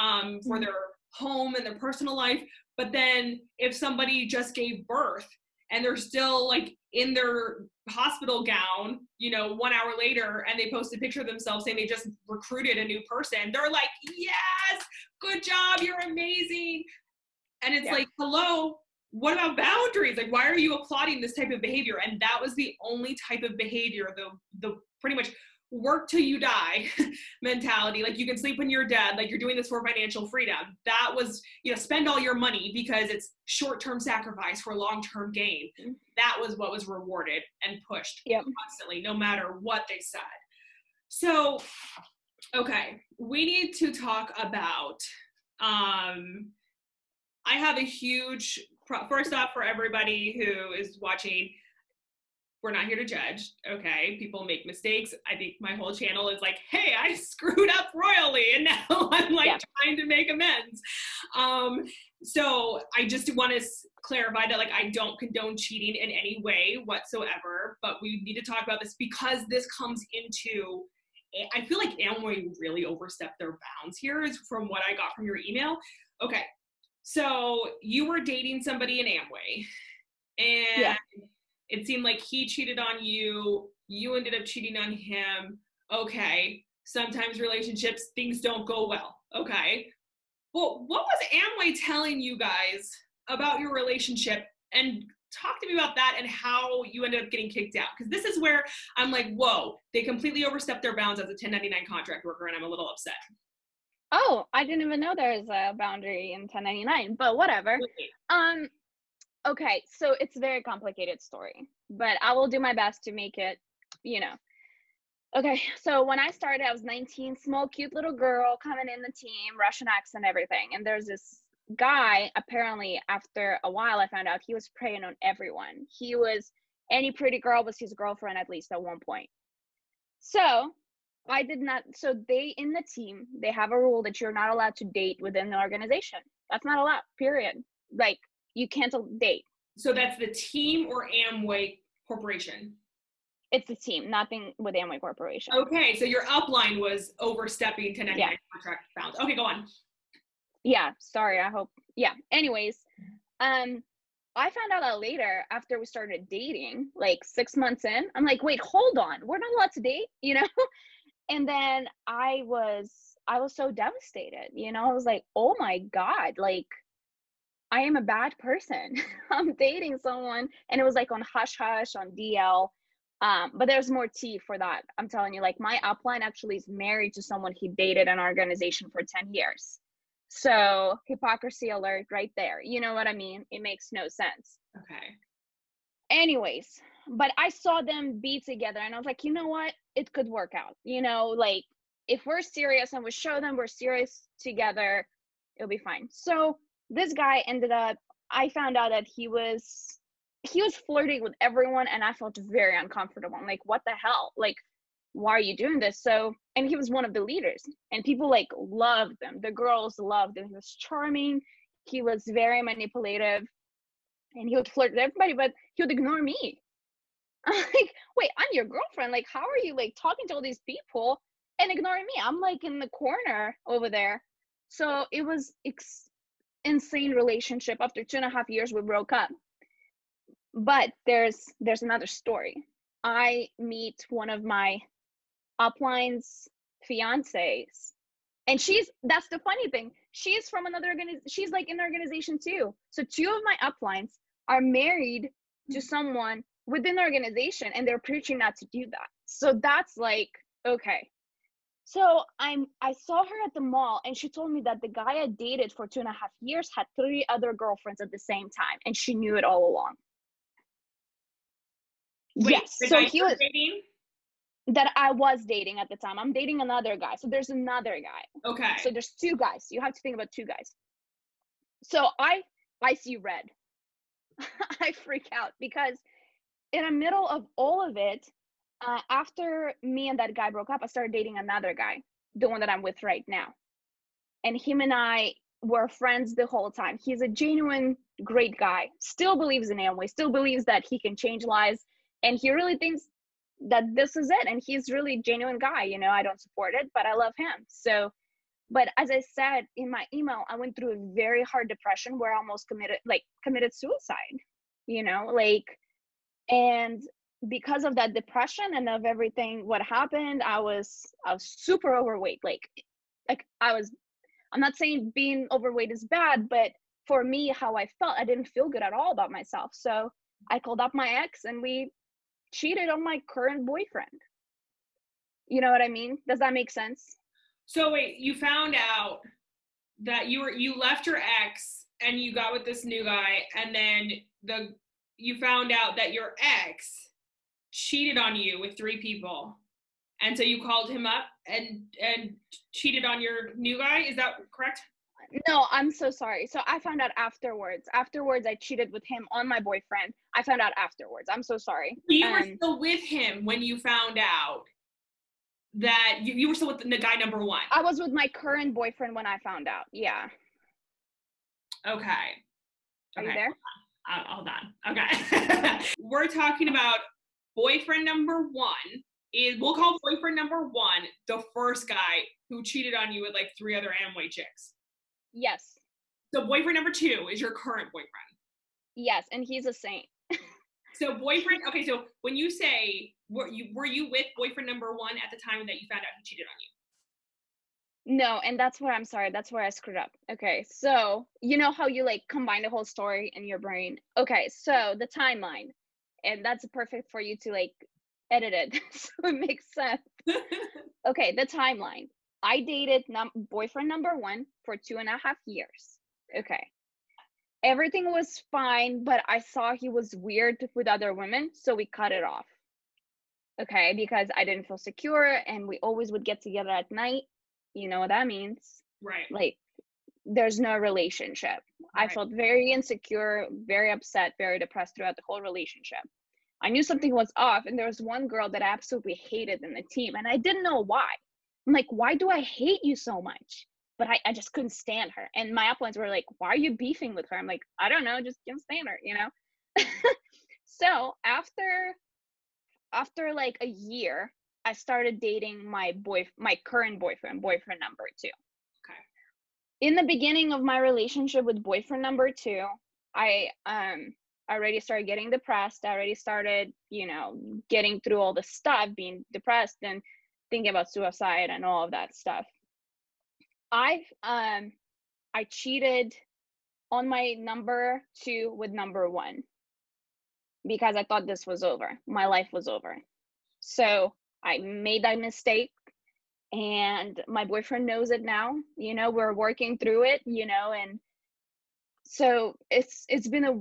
um, for their home and their personal life. But then if somebody just gave birth and they're still like in their hospital gown, you know, one hour later, and they post a picture of themselves saying they just recruited a new person, they're like, yes, good job, you're amazing. And it's yeah. like, hello, what about boundaries? Like, why are you applauding this type of behavior? And that was the only type of behavior, the the pretty much work till you die mentality. Like, you can sleep when you're dead, like you're doing this for financial freedom. That was, you know, spend all your money because it's short-term sacrifice for long-term gain. Mm-hmm. That was what was rewarded and pushed yep. constantly, no matter what they said. So, okay, we need to talk about, um, I have a huge, pro- first off, for everybody who is watching, we're not here to judge, okay? People make mistakes. I think my whole channel is like, hey, I screwed up royally, and now I'm like yeah. trying to make amends. Um, so I just want to clarify that, like, I don't condone cheating in any way whatsoever, but we need to talk about this because this comes into, I feel like Amway really overstepped their bounds here is from what I got from your email. Okay, so you were dating somebody in Amway, and yeah. it seemed like he cheated on you, you ended up cheating on him. Okay, sometimes relationships, things don't go well, okay? Well, what was Amway telling you guys about your relationship? And talk to me about that and how you ended up getting kicked out. Because this is where I'm like, whoa, they completely overstepped their bounds as a ten ninety-nine contract worker, and I'm a little upset. Oh, I didn't even know there was a boundary in ten ninety-nine, but whatever. Okay. Um. Okay, so it's a very complicated story, but I will do my best to make it, you know. Okay, so when I started, I was nineteen, small, cute little girl coming in the team, Russian accent, everything. And there's this guy, apparently, after a while, I found out he was preying on everyone. He was, any pretty girl was his girlfriend, at least at one point. So I did not, so they in the team, they have a rule that you're not allowed to date within the organization. That's not allowed, period. Like, you can't date. So that's the team or Amway Corporation? It's the team, nothing with Amway Corporation. Okay, so your upline was overstepping ten ninety-nine yeah. contract bounds. Okay, go on. Yeah, sorry, I hope. Yeah, anyways, um, I found out that later after we started dating, like six months in, I'm like, wait, hold on, we're not allowed to date, you know? And then I was, I was so devastated, you know? I was like, oh my God, like, I am a bad person. I'm dating someone. And it was like on Hush Hush, on D L. Um, but there's more tea for that. I'm telling you, like my upline actually is married to someone he dated an organization for ten years. So hypocrisy alert right there. You know what I mean? It makes no sense. Okay. Anyways, but I saw them be together and I was like, you know what? It could work out. You know, like if we're serious and we show them we're serious together, it'll be fine. So this guy ended up, I found out that he was, he was flirting with everyone and I felt very uncomfortable. I'm like, what the hell? Like, why are you doing this? So, and he was one of the leaders and people like loved him. The girls loved him. He was charming. He was very manipulative and he would flirt with everybody, but he would ignore me. I'm like, wait, I'm your girlfriend. Like, how are you like talking to all these people and ignoring me? I'm like in the corner over there. So it was ex- insane relationship. After two and a half years, we broke up. But there's there's another story. I meet one of my upline's fiancés, and she's that's the funny thing. She's from another organization. She's like in the organization too. So two of my uplines are married to someone within the organization, and they're preaching not to do that. So that's like okay. So I'm, I saw her at the mall, and she told me that the guy I dated for two and a half years had three other girlfriends at the same time, and she knew it all along. Wait, yes, so he was dating? That I was dating at the time. I'm dating another guy, so there's another guy. Okay. So there's two guys. You have to think about two guys. So I, I see red. I freak out because in the middle of all of it, Uh, after me and that guy broke up, I started dating another guy, the one that I'm with right now. And him and I were friends the whole time. He's a genuine, great guy, still believes in Amway, still believes that he can change lives. And he really thinks that this is it. And he's really a genuine guy. You know, I don't support it, but I love him. So, but as I said in my email, I went through a very hard depression where I almost committed, like committed suicide, you know, like, and because of that depression and of everything what happened, I was I was super overweight. Like like I was I'm not saying being overweight is bad, but for me, how I felt, I didn't feel good at all about myself. So I called up my ex and we cheated on my current boyfriend. You know what I mean? Does that make sense? So wait, you found out that you were you left your ex and you got with this new guy, and then the you found out that your ex cheated on you with three people, and so you called him up and and cheated on your new guy. Is that correct? No, I'm so sorry. So I found out afterwards. Afterwards, I cheated with him on my boyfriend. I found out afterwards. I'm so sorry. You um, were still with him when you found out that you, you were still with the guy number one. I was with my current boyfriend when I found out. Yeah. Okay. Are okay. you there? Uh, hold on. Okay. We're talking about boyfriend number one is, we'll call boyfriend number one the first guy who cheated on you with like three other Amway chicks. Yes. So boyfriend number two is your current boyfriend. Yes, and he's a saint. So boyfriend, okay, so when you say, were you, were you with boyfriend number one at the time that you found out he cheated on you? No, and that's where I'm sorry. That's where I screwed up. Okay, so you know how you like combine the whole story in your brain? Okay, so the timeline. And that's perfect for you to like edit it so it makes sense. Okay, the timeline. I dated num- boyfriend number one for two and a half years. Okay. Everything was fine, but I saw he was weird with other women, so we cut it off. Okay, because I didn't feel secure, and we always would get together at night. You know what that means? Right. Like, there's no relationship. Right. I felt very insecure, very upset, very depressed throughout the whole relationship. I knew something was off, and there was one girl that I absolutely hated in the team, and I didn't know why. I'm like, why do I hate you so much? But I, I just couldn't stand her. And my uplands were like, why are you beefing with her? I'm like, I don't know, just can't stand her, you know? So after, after like a year, I started dating my boy, my current boyfriend, boyfriend number two. In the beginning of my relationship with boyfriend number two, I um I already started getting depressed. I already started, you know, getting through all the stuff, being depressed and thinking about suicide and all of that stuff. I um I cheated on my number two with number one because I thought this was over. My life was over. So I made that mistake. And my boyfriend knows it now, you know, we're working through it, you know, and so it's, it's been a,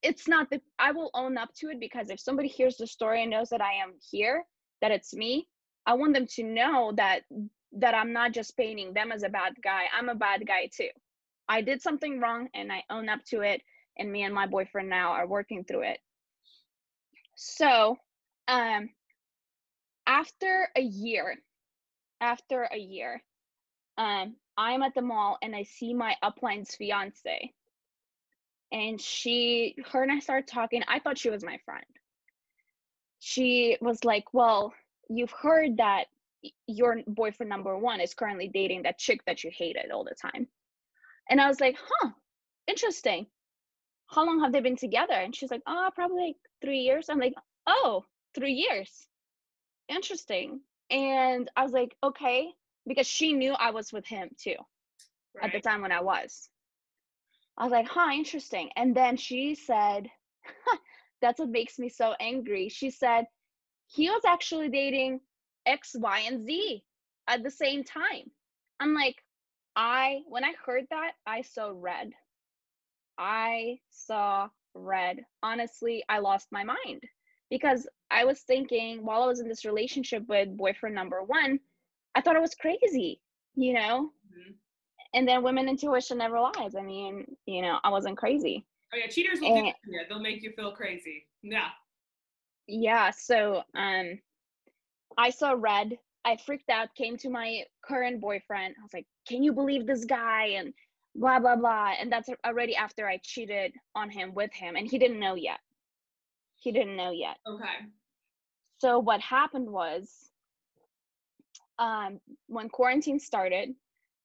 it's not that I will own up to it, because if somebody hears the story and knows that I am here, that it's me, I want them to know that, that I'm not just painting them as a bad guy. I'm a bad guy too. I did something wrong and I own up to it. And me and my boyfriend now are working through it. So, um, after a year, After a year, um, I'm at the mall and I see my upline's fiance, and she, her and I started talking. I thought she was my friend. She was like, well, you've heard that your boyfriend number one is currently dating that chick that you hated all the time. And I was like, huh, interesting. How long have they been together? And she's like, oh, probably like three years. I'm like, oh, three years. Interesting. And I was like, okay, because she knew I was with him too, right, at the time when I was. I was like, huh, interesting. And then she said, that's what makes me so angry. She said, he was actually dating X, Y, and Z. at the same time. I'm like, I, when I heard that, I saw red. I saw red. Honestly, I lost my mind because I was thinking while I was in this relationship with boyfriend number one, I thought I was crazy, you know? Mm-hmm. And then women intuition never lies. I mean, you know, I wasn't crazy. Oh yeah, cheaters will and, do that. They'll make you feel crazy. Yeah. Yeah, so um, I saw red. I freaked out, came to my current boyfriend. I was like, can you believe this guy? And blah, blah, blah. And that's already after I cheated on him with him. And he didn't know yet. He didn't know yet. Okay. So what happened was um, when quarantine started,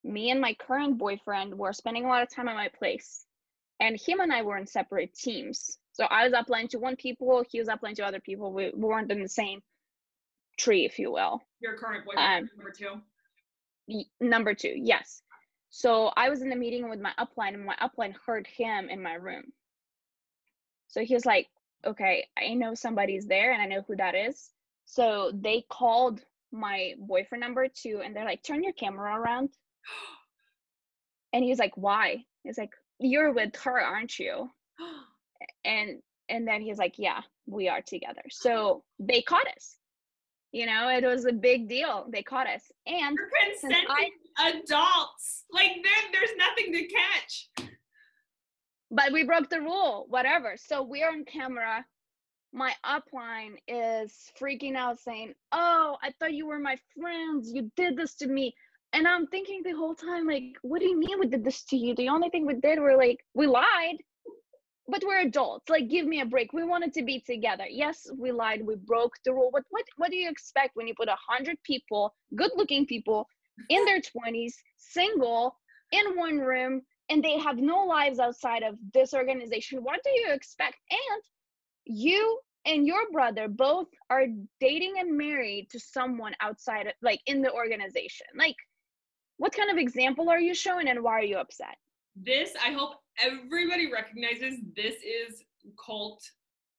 me and my current boyfriend were spending a lot of time at my place. And him and I were in separate teams. So I was applying to one people. He was applying to other people. We weren't in the same tree, if you will. Your current boyfriend, um, number two? Y- number two, yes. So I was in a meeting with my upline, and my upline heard him in my room. So he was like, okay, I know somebody's there, and I know who that is. So they called my boyfriend number two, and they're like, turn your camera around. And he was like, why? He's like, you're with her, aren't you? And and then he's like, yeah, we are together. So they caught us. You know, it was a big deal. They caught us. And you're consenting I, adults. Like, there, there's nothing to catch. But we broke the rule, whatever. So we're on camera. My upline is freaking out saying, oh, I thought you were my friends. You did this to me. And I'm thinking the whole time, like, what do you mean we did this to you? The only thing we did were, like, we lied. But we're adults, like, give me a break. We wanted to be together. Yes, we lied, we broke the rule. But what, what do you expect when you put one hundred people, good-looking people, in their twenties, single, in one room, and they have no lives outside of this organization? What do you expect? And you and your brother both are dating and married to someone outside of, like, in the organization. Like, what kind of example are you showing, and why are you upset? This, I hope everybody recognizes, this is cult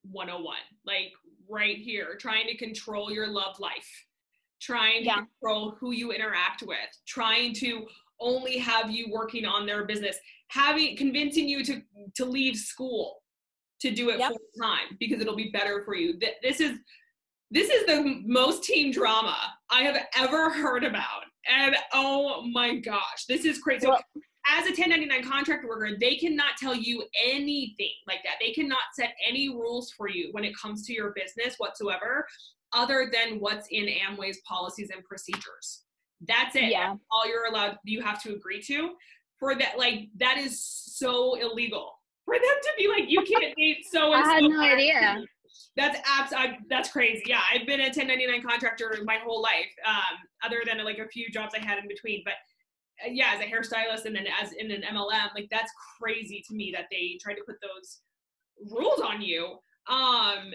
one oh one, like right here, trying to control your love life, trying to yeah. control who you interact with, trying to only have you working on their business, having, convincing you to, to leave school to do it yep. full time because it'll be better for you. This is, this is the most teen drama I have ever heard about. And oh my gosh, this is crazy. Well, as a ten ninety-nine contract worker, they cannot tell you anything like that. They cannot set any rules for you when it comes to your business whatsoever, other than what's in Amway's policies and procedures. That's it. Yeah. That's all you're allowed, you have to agree to. For that, like, that is so illegal. For them to be like, you can't date so and so. I had no idea. That's abs- I, that's crazy. Yeah, I've been a ten ninety-nine contractor my whole life, um, other than like a few jobs I had in between, but yeah, as a hairstylist and then as in an M L M, like, that's crazy to me that they tried to put those rules on you. Um,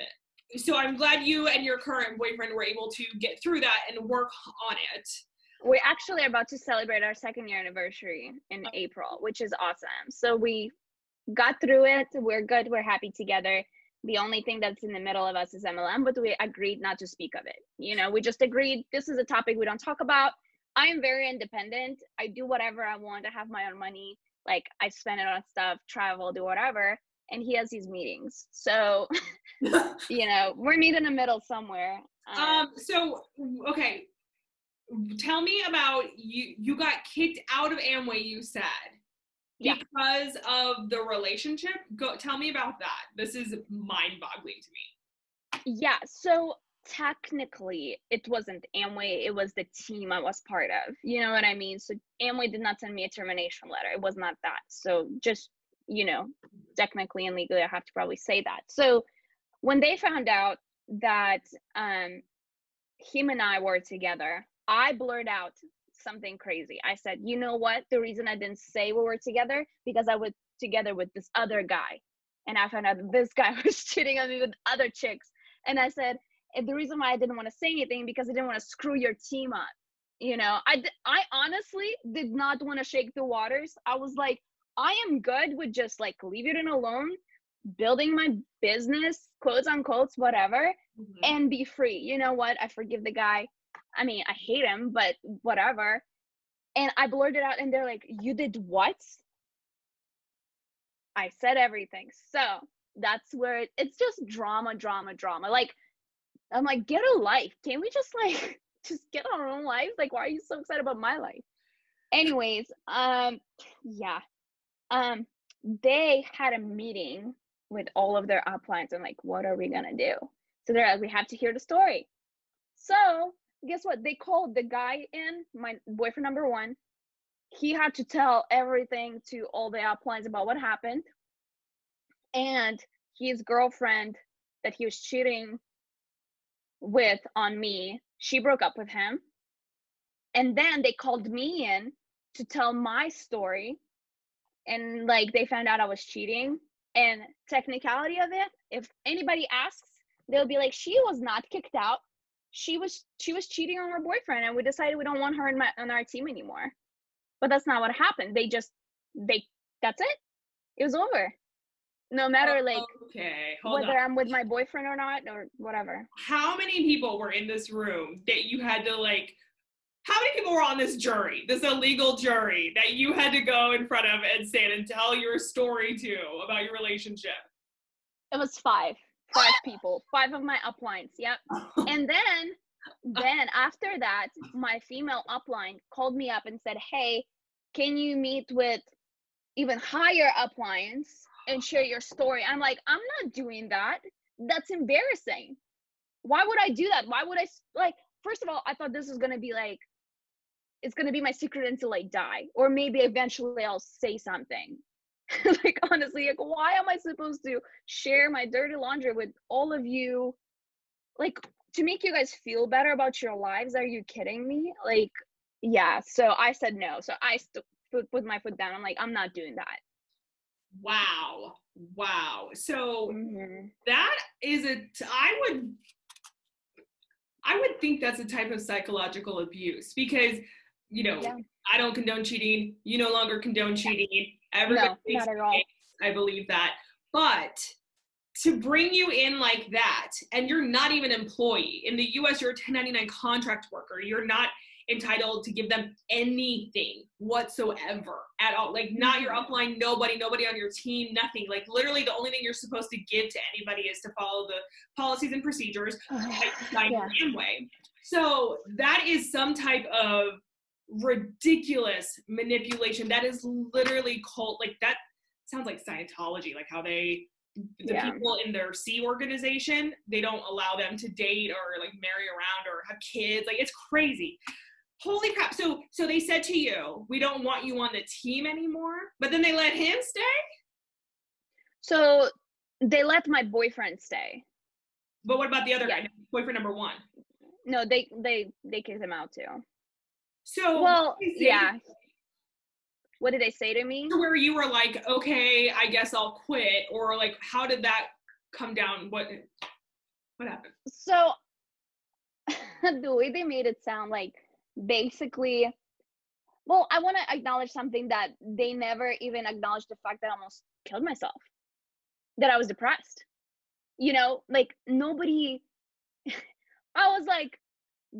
so I'm glad you and your current boyfriend were able to get through that and work on it. We're actually about to celebrate our second year anniversary in okay. April, which is awesome. So we got through it. We're good. We're happy together. The only thing that's in the middle of us is M L M, but we agreed not to speak of it. You know, we just agreed this is a topic we don't talk about. I am very independent. I do whatever I want. I have my own money. Like, I spend it on stuff, travel, do whatever. And he has his meetings. So, you know, we're meeting in the middle somewhere. Um, um, so, okay. Tell me about, you, you got kicked out of Amway, you said. Yeah. Because of the relationship? Go, tell me about that. This is mind-boggling to me. Yeah, so... Technically, it wasn't Amway. It was the team I was part of. You know what I mean? So Amway did not send me a termination letter. It was not that. So just, you know, technically and legally, I have to probably say that. So when they found out that um, him and I were together, I blurred out something crazy. I said, you know what? The reason I didn't say we were together, because I was together with this other guy. And I found out that this guy was cheating on me with other chicks. And I said, and the reason why I didn't want to say anything, because I didn't want to screw your team up. You know, I, I honestly did not want to shake the waters. I was like, I am good with just like leaving it alone, building my business, quotes, unquotes, whatever, mm-hmm. and be free. You know what? I forgive the guy. I mean, I hate him, but whatever. And I blurted out and they're like, you did what? I said everything. So that's where it, it's just drama, drama, drama. Like, I'm like, get a life. Can we just like, just get our own life? Like, why are you so excited about my life? Anyways, um, yeah. Um, they had a meeting with all of their uplines and like, what are we gonna do? So they're like, we have to hear the story. So guess what? They called the guy in, my boyfriend number one. He had to tell everything to all the uplines about what happened. And his girlfriend that he was cheating with on me, she broke up with him. And then they called me in to tell my story. And like, they found out I was cheating. And technicality of it, if anybody asks, they'll be like, she was not kicked out. She was she was cheating on her boyfriend, and we decided we don't want her in my, on our team anymore. But that's not what happened. They just they that's it. It was over. No matter like okay, hold whether on. I'm with my boyfriend or not or whatever. How many people were in this room that you had to like? How many people were on this jury, this illegal jury that you had to go in front of and stand and tell your story to about your relationship? It was five. Five people, five of my uplines, yep. And then, then after that, my female upline called me up and said, hey, can you meet with even higher uplines and share your story? I'm like, I'm not doing that. That's embarrassing. Why would I do that? Why would I, like, first of all, I thought this was going to be like, it's going to be my secret until I die, or maybe eventually I'll say something. Like, honestly, like, why am I supposed to share my dirty laundry with all of you? Like, to make you guys feel better about your lives? Are you kidding me? Like, yeah. So I said no. So I st- put my foot down. I'm like, I'm not doing that. Wow. Wow. So mm-hmm. that is a, t- I would, I would think that's a type of psychological abuse because, you know, yeah. I don't condone cheating. You no longer condone cheating. Yeah. Everybody no, not at all. I believe that. But to bring you in like that, and you're not even an employee. In the U S, you're a ten ninety-nine contract worker. You're not entitled to give them anything whatsoever at all. Like, not your upline, nobody, nobody on your team, nothing. Like, literally the only thing you're supposed to give to anybody is to follow the policies and procedures that you sign in Amway. So that is some type of ridiculous manipulation that is literally cult. Like, that sounds like Scientology, like how they the yeah. people in their C organization, they don't allow them to date or like marry around or have kids. Like, it's crazy. Holy crap. So so they said to you, we don't want you on the team anymore, but then they let him stay? So they let my boyfriend stay. But what about the other yeah. guy, boyfriend number one? No, they they they kicked him out too. So, well, yeah. What did they say to me? Where you were like, okay, I guess I'll quit, or like, how did that come down? What, what happened? So, the way they made it sound like, basically, well, I want to acknowledge something that they never even acknowledged, the fact that I almost killed myself, that I was depressed. You know, like, nobody, I was like,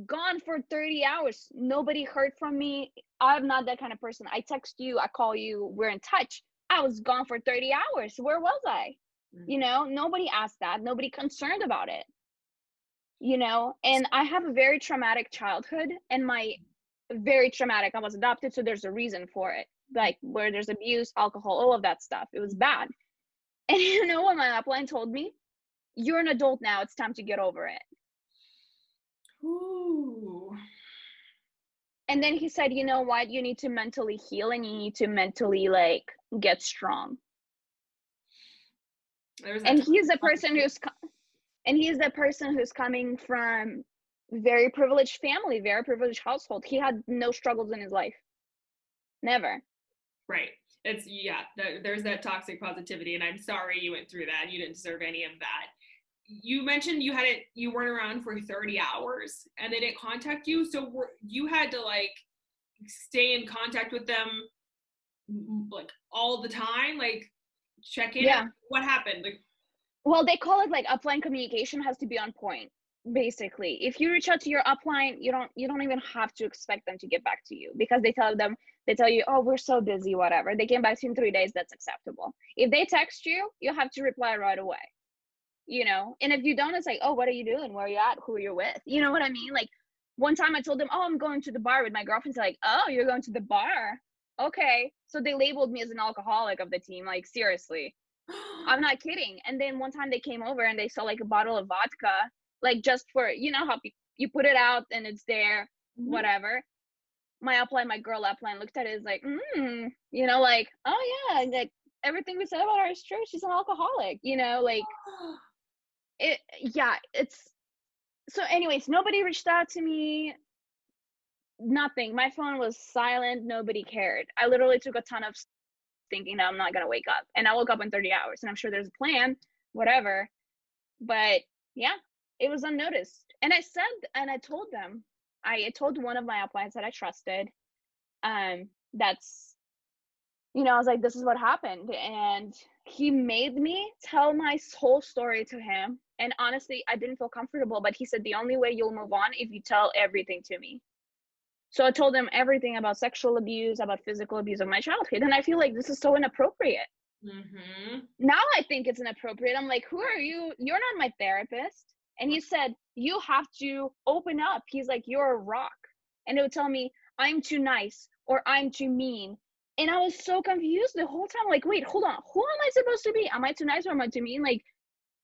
gone for thirty hours, nobody heard from me. I'm not that kind of person. I text you, I call you, we're in touch. I was gone for thirty hours. Where was I? Mm-hmm. You know, nobody asked that, nobody concerned about it, you know. And I have a very traumatic childhood, and my very traumatic I was adopted, so there's a reason for it, like where there's abuse, alcohol, all of that stuff. It was bad. And you know what my upline told me? You're an adult now, it's time to get over it. Ooh. And then he said, you know what, you need to mentally heal, and you need to mentally like get strong. There's and he's the person who's co- and he's the person who's coming from very privileged family, very privileged household. He had no struggles in his life, never. Right. It's yeah th- there's that toxic positivity, and I'm sorry you went through that. You didn't deserve any of that. You mentioned you hadn't, you weren't around for thirty hours, and they didn't contact you. So were, you had to like stay in contact with them like all the time, like check in. Yeah. What happened? Like, well, they call it like upline communication has to be on point. basically. If you reach out to your upline, you don't you don't even have to expect them to get back to you, because they tell them they tell you, oh, we're so busy, whatever. They came back to you in three days. That's acceptable. If they text you, you have to reply right away. You know, and if you don't, it's like, oh, what are you doing? Where are you at? Who are you with? You know what I mean? Like, one time I told them, oh, I'm going to the bar with my girlfriend. They're like, oh, you're going to the bar? Okay. So they labeled me as an alcoholic of the team. Like, seriously, I'm not kidding. And then one time they came over and they saw like a bottle of vodka, like just for, you know, how you put it out and it's there, mm-hmm. whatever. My upline, my girl upline looked at it, is like, mm, you know, like, oh yeah. Like, everything we said about her is true. She's an alcoholic, you know, like. It, yeah, it's, so anyways, nobody reached out to me, nothing. My phone was silent, nobody cared. I literally took a ton of thinking that I'm not gonna wake up, and I woke up in thirty hours, and I'm sure there's a plan, whatever, but yeah, it was unnoticed. And I said, and I told them, I, I told one of my uplines that I trusted, um, that's, you know, I was like, this is what happened, and he made me tell my whole story to him. And honestly, I didn't feel comfortable, but he said, the only way you'll move on if you tell everything to me. So I told him everything about sexual abuse, about physical abuse of my childhood. And I feel like this is so inappropriate. Mm-hmm. Now I think it's inappropriate. I'm like, who are you? You're not my therapist. And he said, you have to open up. He's like, you're a rock. And it would tell me, I'm too nice or I'm too mean. And I was so confused the whole time. Like, wait, hold on. Who am I supposed to be? Am I too nice or am I too mean? Like,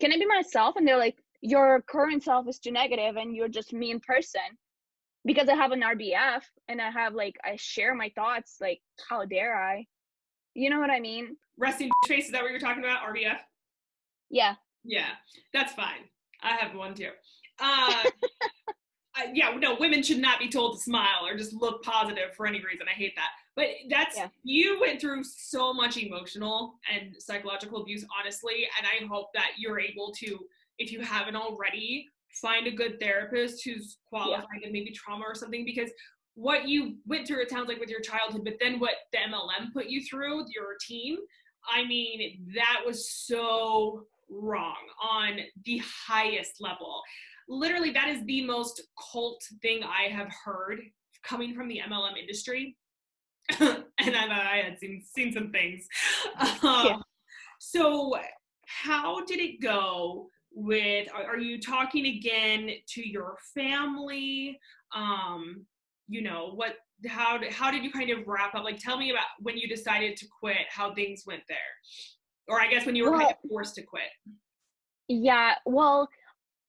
can I be myself? And they're like, your current self is too negative and you're just a mean person. Because I have an R B F and I have, like, I share my thoughts. Like, how dare I? You know what I mean? Resting bitch face, is that what you're talking about? R B F? Yeah. Yeah, that's fine. I have one too. Uh, uh, yeah, no, women should not be told to smile or just look positive for any reason. I hate that. But that's, yeah. You went through so much emotional and psychological abuse, honestly, and I hope that you're able to, if you haven't already, find a good therapist who's qualified yeah. in maybe trauma or something, because what you went through, it sounds like, with your childhood, but then what the M L M put you through, your team, I mean, that was so wrong on the highest level. Literally, that is the most cult thing I have heard coming from the M L M industry. and I, I had seen, seen some things. Um, yeah. So how did it go with, are, are you talking again to your family? Um, you know, what, how, how did you kind of wrap up? Like, tell me about when you decided to quit, how things went there. Or I guess when you were well, kind of forced to quit. Yeah, well,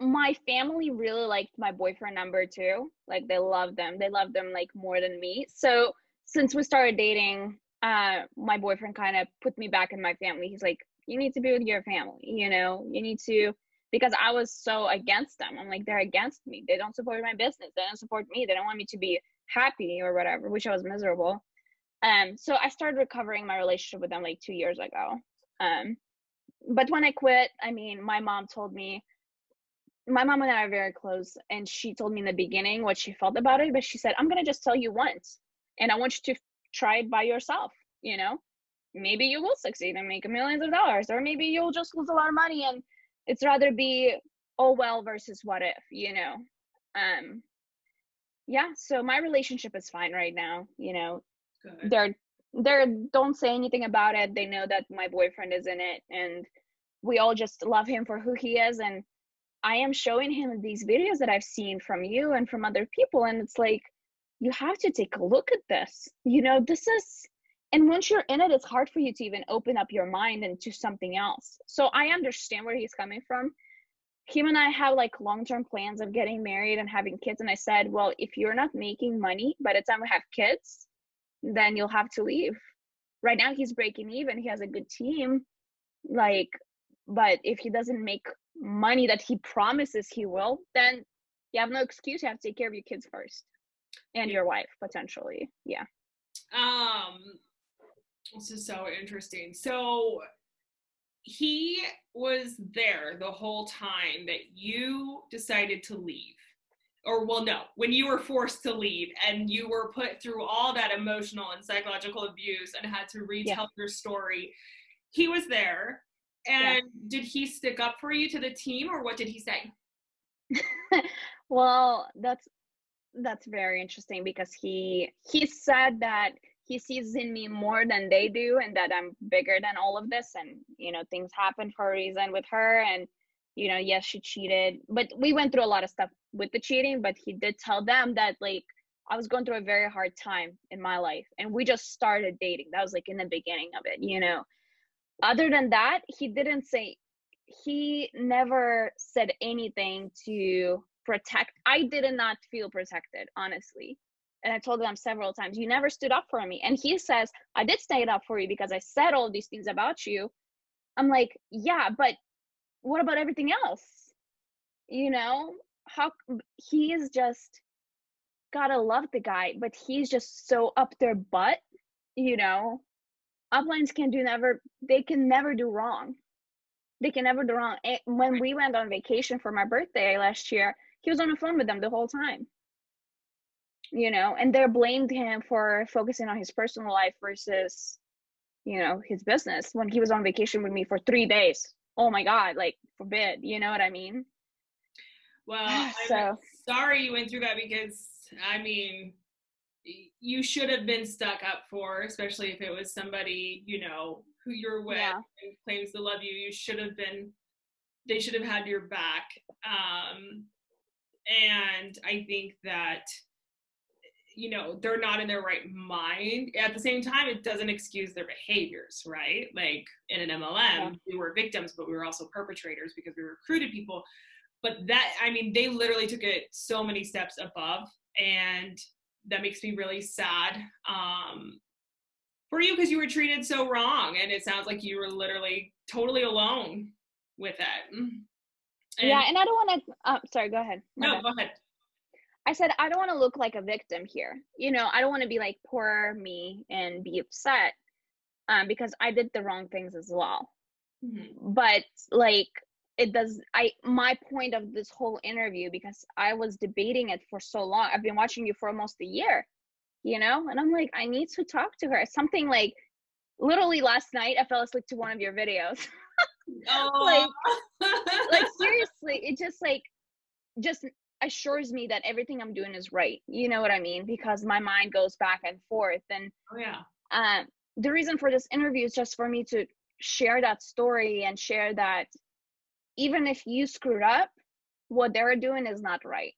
my family really liked my boyfriend number two. Like, they loved them. They loved them, like, more than me. So since we started dating, uh, my boyfriend kind of put me back in my family. He's like, you need to be with your family, you know, you need to, because I was so against them. I'm like, they're against me. They don't support my business. They don't support me. They don't want me to be happy or whatever, which I was miserable. Um, so I started recovering my relationship with them like two years ago. Um, but when I quit, I mean, my mom told me, my mom and I are very close, and she told me in the beginning what she felt about it, but she said, I'm going to just tell you once. And I want you to try it by yourself, you know, maybe you will succeed and make millions of dollars, or maybe you'll just lose a lot of money, and it's rather be oh well versus what if, you know. Um, yeah, so my relationship is fine right now, you know. Good. They're, they're, don't say anything about it. They know that my boyfriend is in it, and we all just love him for who he is, and I am showing him these videos that I've seen from you and from other people, and it's like, you have to take a look at this, you know, this is, and once you're in it, it's hard for you to even open up your mind into something else. So I understand where he's coming from. Him and I have like long-term plans of getting married and having kids. And I said, well, if you're not making money by the time we have kids, then you'll have to leave. Right now he's breaking even. He has a good team. Like, but if he doesn't make money that he promises he will, then you have no excuse. You have to take care of your kids first. And your wife, potentially. Yeah. Um, this is so interesting. So he was there the whole time that you decided to leave. Or, well, no, when you were forced to leave and you were put through all that emotional and psychological abuse and had to retell yeah. your story. He was there. And yeah. did he stick up for you to the team, or what did he say? Well, that's that's very interesting, because he he said that he sees in me more than they do, and that I'm bigger than all of this, and you know, things happen for a reason with her, and you know, yes, she cheated, but we went through a lot of stuff with the cheating. But he did tell them that, like, I was going through a very hard time in my life, and we just started dating. That was like in the beginning of it, you know. Other than that, he didn't say, he never said anything to protect. I did not feel protected, honestly. And I told them several times, you never stood up for me. And he says, I did stand up for you because I said all these things about you. I'm like, yeah, but what about everything else? You know, how he is just, gotta love the guy, but he's just so up their butt, you know. Uplines can do never, they can never do wrong. They can never do wrong. And when we went on vacation for my birthday last year, he was on the phone with them the whole time. You know, and they blamed him for focusing on his personal life versus, you know, his business, when he was on vacation with me for three days. Oh my God, like, forbid, you know what I mean? Well, I'm so sorry you went through that, because, I mean, you should have been stuck up for, especially if it was somebody, you know, who you're with, yeah, and claims to love you. You should have been, they should have had your back. Um, and I think that, you know, they're not in their right mind. At the same time, it doesn't excuse their behaviors, right? Like in an M L M, yeah, we were victims, but we were also perpetrators because we recruited people. But that, I mean, they literally took it so many steps above, and that makes me really sad um, for you, because you were treated so wrong, and it sounds like you were literally totally alone with it. And yeah, and I don't want to, uh, sorry, go ahead. My no, bad. Go ahead. I said, I don't want to look like a victim here. You know, I don't want to be like, poor me, and be upset um, because I did the wrong things as well. Mm-hmm. But like, it does, I, my point of this whole interview, because I was debating it for so long, I've been watching you for almost a year, you know, and I'm like, I need to talk to her. Something like, literally last night, I fell asleep to one of your videos. Oh. like, like, seriously, it just like, just assures me that everything I'm doing is right. You know what I mean? Because my mind goes back and forth. And oh, yeah. Uh, the reason for this interview is just for me to share that story and share that, even if you screwed up, what they're doing is not right.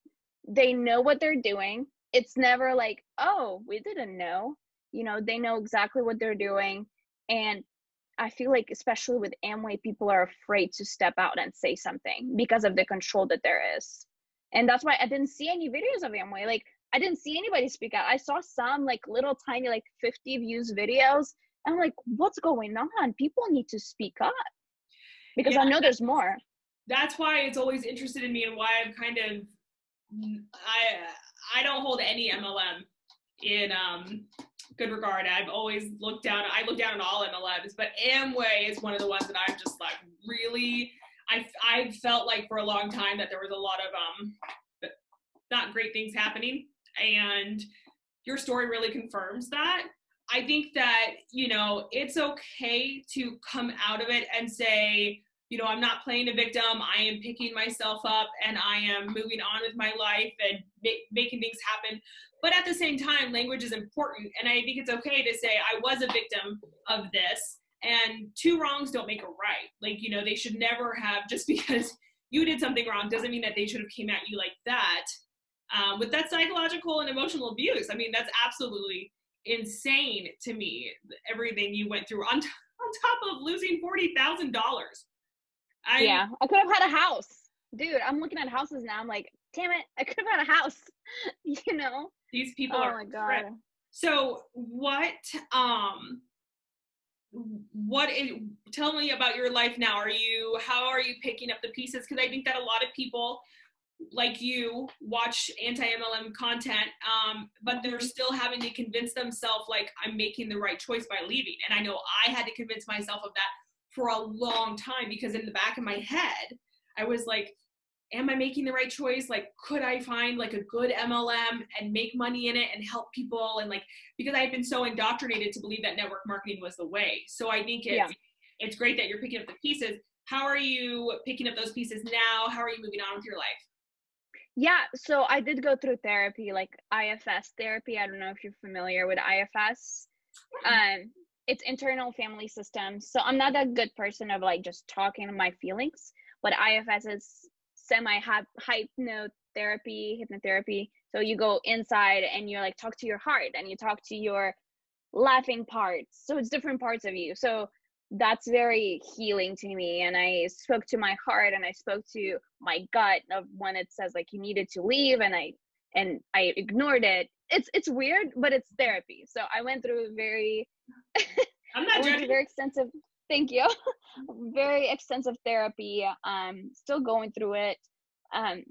They know what they're doing. It's never like, oh, we didn't know. You know, they know exactly what they're doing. And I feel like, especially with Amway, people are afraid to step out and say something because of the control that there is. And that's why I didn't see any videos of Amway. Like, I didn't see anybody speak out. I saw some like little tiny, like fifty views videos. I'm like, what's going on? People need to speak up. Because yeah, I know there's more. That's why it's always interested in me, and why I'm kind of, I I don't hold any M L M in um, good regard. I've always looked down, I look down on all M L Ms, but Amway is one of the ones that I'm just like, really, I, I felt like for a long time that there was a lot of um, not great things happening, and your story really confirms that. I think that, you know, it's okay to come out of it and say, you know, I'm not playing a victim. I am picking myself up, and I am moving on with my life and ma- making things happen. But at the same time, language is important. And I think it's okay to say, I was a victim of this, and two wrongs don't make a right. Like, you know, they should never have, just because you did something wrong doesn't mean that they should have came at you like that. Um, with that psychological and emotional abuse, I mean, that's absolutely insane to me, everything you went through on, t- on top of losing forty thousand dollars. Yeah, I could have had a house. Dude, I'm looking at houses now. I'm like, damn it, I could have had a house. You know? These people oh are my God. Friends. So what, um, what, is, tell me about your life now. Are you, how are you picking up the pieces? Because I think that a lot of people like you watch anti-M L M content, um, but they're still having to convince themselves, like, I'm making the right choice by leaving. And I know I had to convince myself of that for a long time, because in the back of my head, I was like, am I making the right choice? Like, could I find like a good M L M and make money in it and help people? And like, because I had been so indoctrinated to believe that network marketing was the way. So I think it's, yeah. it's great that you're picking up the pieces. How are you picking up those pieces now? How are you moving on with your life? Yeah, so I did go through therapy, like I F S therapy. I don't know if you're familiar with I F S. Um, it's internal family systems. So I'm not a good person of like just talking my feelings, but I F S is semi-hypnotherapy, hypnotherapy. So you go inside and you're like, talk to your heart and you talk to your laughing parts. So it's different parts of you. So that's very healing to me. And I spoke to my heart and I spoke to my gut of when it says like you needed to leave, and I and I ignored it. It's it's weird, but it's therapy. So I went through a very I'm not joking. very extensive thank you. very extensive therapy. Um still going through it. Um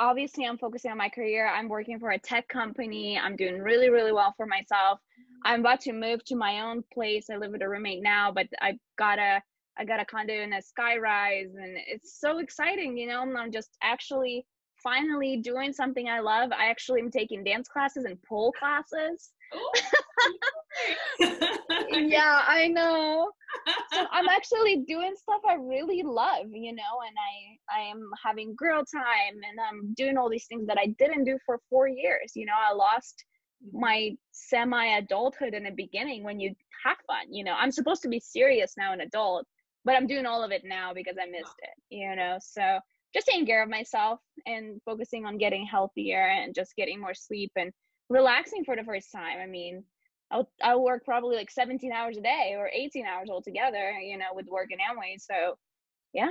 obviously I'm focusing on my career. I'm working for a tech company. I'm doing really, really well for myself. I'm about to move to my own place. I live with a roommate now, but I got a I got a condo in a skyrise, and it's so exciting, you know. I'm just actually finally doing something I love. I actually am taking dance classes and pole classes. Yeah, I know. So I'm actually doing stuff I really love, you know, and I I am having girl time, and I'm doing all these things that I didn't do for four years. You know, I lost my semi-adulthood in the beginning when you have fun, you know. I'm supposed to be serious now, an adult, but I'm doing all of it now because I missed it, you know. So just taking care of myself and focusing on getting healthier and just getting more sleep and relaxing for the first time. I mean, I'll, I'll work probably like seventeen hours a day or eighteen hours altogether, you know, with work in Amway. So yeah,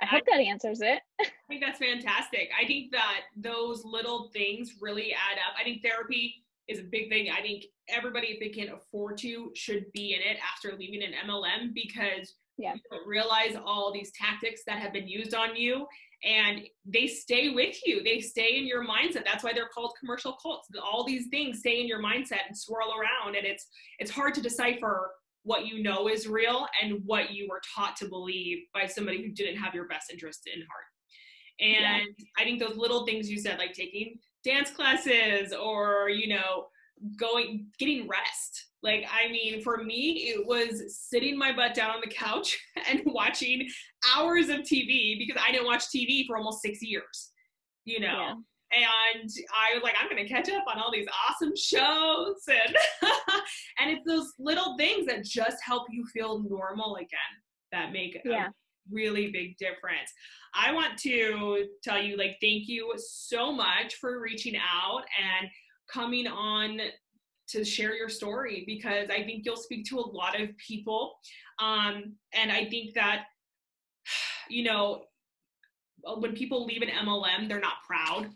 I hope that answers it. I think that's fantastic. I think that those little things really add up. I think therapy is a big thing. I think everybody, if they can afford to, should be in it after leaving an M L M, because yeah. you don't realize all these tactics that have been used on you, and they stay with you. They stay in your mindset. That's why they're called commercial cults. All these things stay in your mindset and swirl around, and it's it's hard to decipher what you know is real and what you were taught to believe by somebody who didn't have your best interest in heart. And yeah. I think those little things you said, like taking dance classes or, you know, going, getting rest. Like, I mean, for me, it was sitting my butt down on the couch and watching hours of T V, because I didn't watch T V for almost six years, you know? Yeah. And I was like, I'm going to catch up on all these awesome shows. And, and it's those little things that just help you feel normal again that make yeah. a really big difference. I want to tell you, like, thank you so much for reaching out and coming on to share your story, because I think you'll speak to a lot of people. Um, and I think that, you know, when people leave an M L M, they're not proud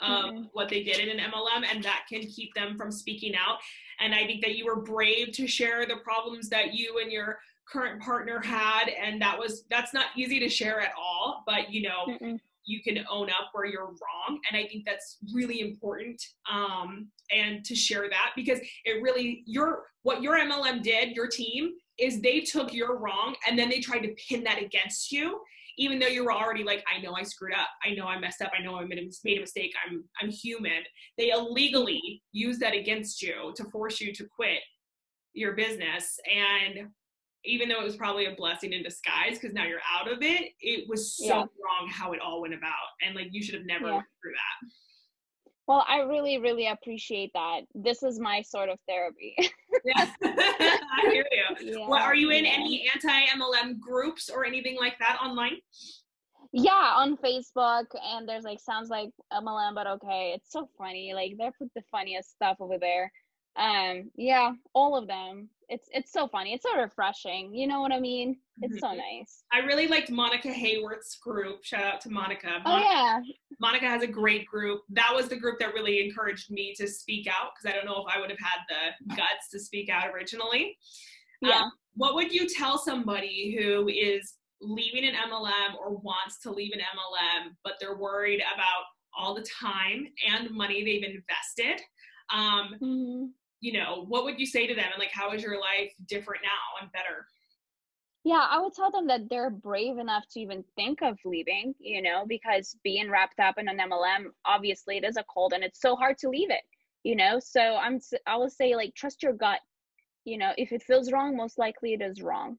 of mm-hmm. what they did in an M L M, and that can keep them from speaking out. And I think that you were brave to share the problems that you and your current partner had, and that was that's not easy to share at all, but you know Mm-mm. you can own up where you're wrong, and I think that's really important, um and to share that, because it really your what your M L M did, your team, is they took your wrong and then they tried to pin that against you, even though you were already like, I know I screwed up. I know I messed up. I know I made a mistake. I'm, I'm human. They illegally use that against you to force you to quit your business. And even though it was probably a blessing in disguise, because now you're out of it, it was so yeah. wrong how it all went about. And like, you should have never yeah. went through that. Well, I really, really appreciate that. This is my sort of therapy. Yeah, I hear you. Yeah, what, are you in yeah. any anti-M L M groups or anything like that online? Yeah, on Facebook, and there's like, sounds like M L M, but okay. It's so funny. Like, they put the funniest stuff over there. Um, yeah, all of them. It's it's so funny. It's so refreshing. You know what I mean? It's mm-hmm. so nice. I really liked Monica Hayworth's group. Shout out to Monica. Monica. Oh, yeah. Monica has a great group. That was the group that really encouraged me to speak out, because I don't know if I would have had the guts to speak out originally. Yeah. Um, what would you tell somebody who is leaving an M L M or wants to leave an M L M, but they're worried about all the time and money they've invested? Um, mm-hmm. You know, what would you say to them? And like, how is your life different now and better? Yeah, I would tell them that they're brave enough to even think of leaving, you know, because being wrapped up in an M L M, obviously it is a cult, and it's so hard to leave it, you know? So I'm, I will say, like, trust your gut, you know, if it feels wrong, most likely it is wrong,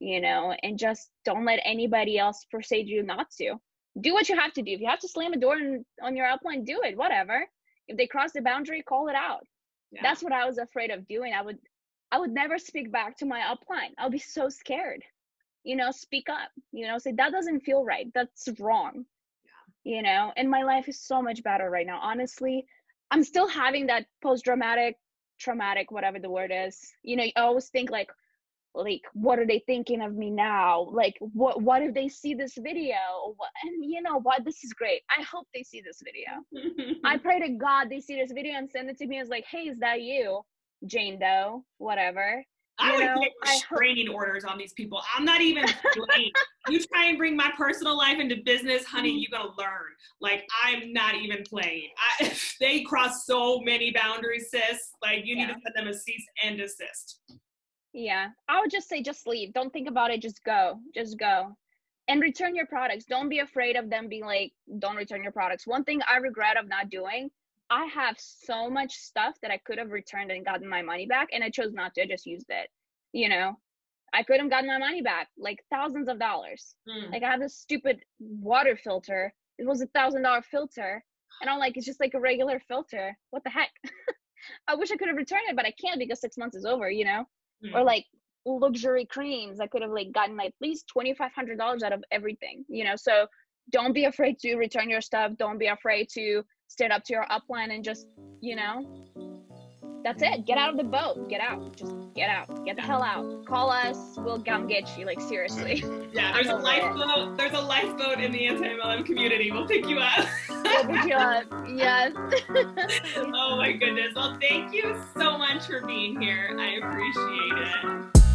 you know, and just don't let anybody else persuade you not to, do what you have to do. If you have to slam a door in, on your outline, do it, whatever. If they cross the boundary, call it out. Yeah. That's what I was afraid of doing. I would, I would never speak back to my upline. I'll be so scared, you know, speak up, you know, say that doesn't feel right. That's wrong. Yeah. You know, and my life is so much better right now. Honestly, I'm still having that post-dramatic, traumatic, whatever the word is, you know, I always think like, like, what are they thinking of me now? Like, what, what if they see this video? And you know what, this is great. I hope they see this video. I pray to God they see this video and send it to me. It's like, hey, is that you, Jane Doe, whatever. I you would know, get restraining orders on these people. I'm not even playing. You try and bring my personal life into business, honey, you're going to learn. Like, I'm not even playing. I, they cross so many boundaries, sis. Like, you yeah. need to put them a cease and desist. Yeah. I would just say, just leave. Don't think about it. Just go. Just go. And return your products. Don't be afraid of them being like, don't return your products. One thing I regret of not doing, I have so much stuff that I could have returned and gotten my money back, and I chose not to. I just used it. You know, I could have gotten my money back, like thousands of dollars. Mm. Like I have this stupid water filter. It was a thousand dollar filter. And I'm like, it's just like a regular filter. What the heck? I wish I could have returned it, but I can't because six months is over, you know, mm. or like luxury creams. I could have like gotten like at least twenty-five hundred dollars out of everything, you know? So don't be afraid to return your stuff. Don't be afraid to stand up to your upline and just, you know, that's it. Get out of the boat. Get out. Just get out. Get the hell out. Call us. We'll come get you. Like, seriously. Yeah, there's a lifeboat. There's a lifeboat in the anti-M L M community. We'll pick you up. We'll pick you up. Yes. Oh, my goodness. Well, thank you so much for being here. I appreciate it.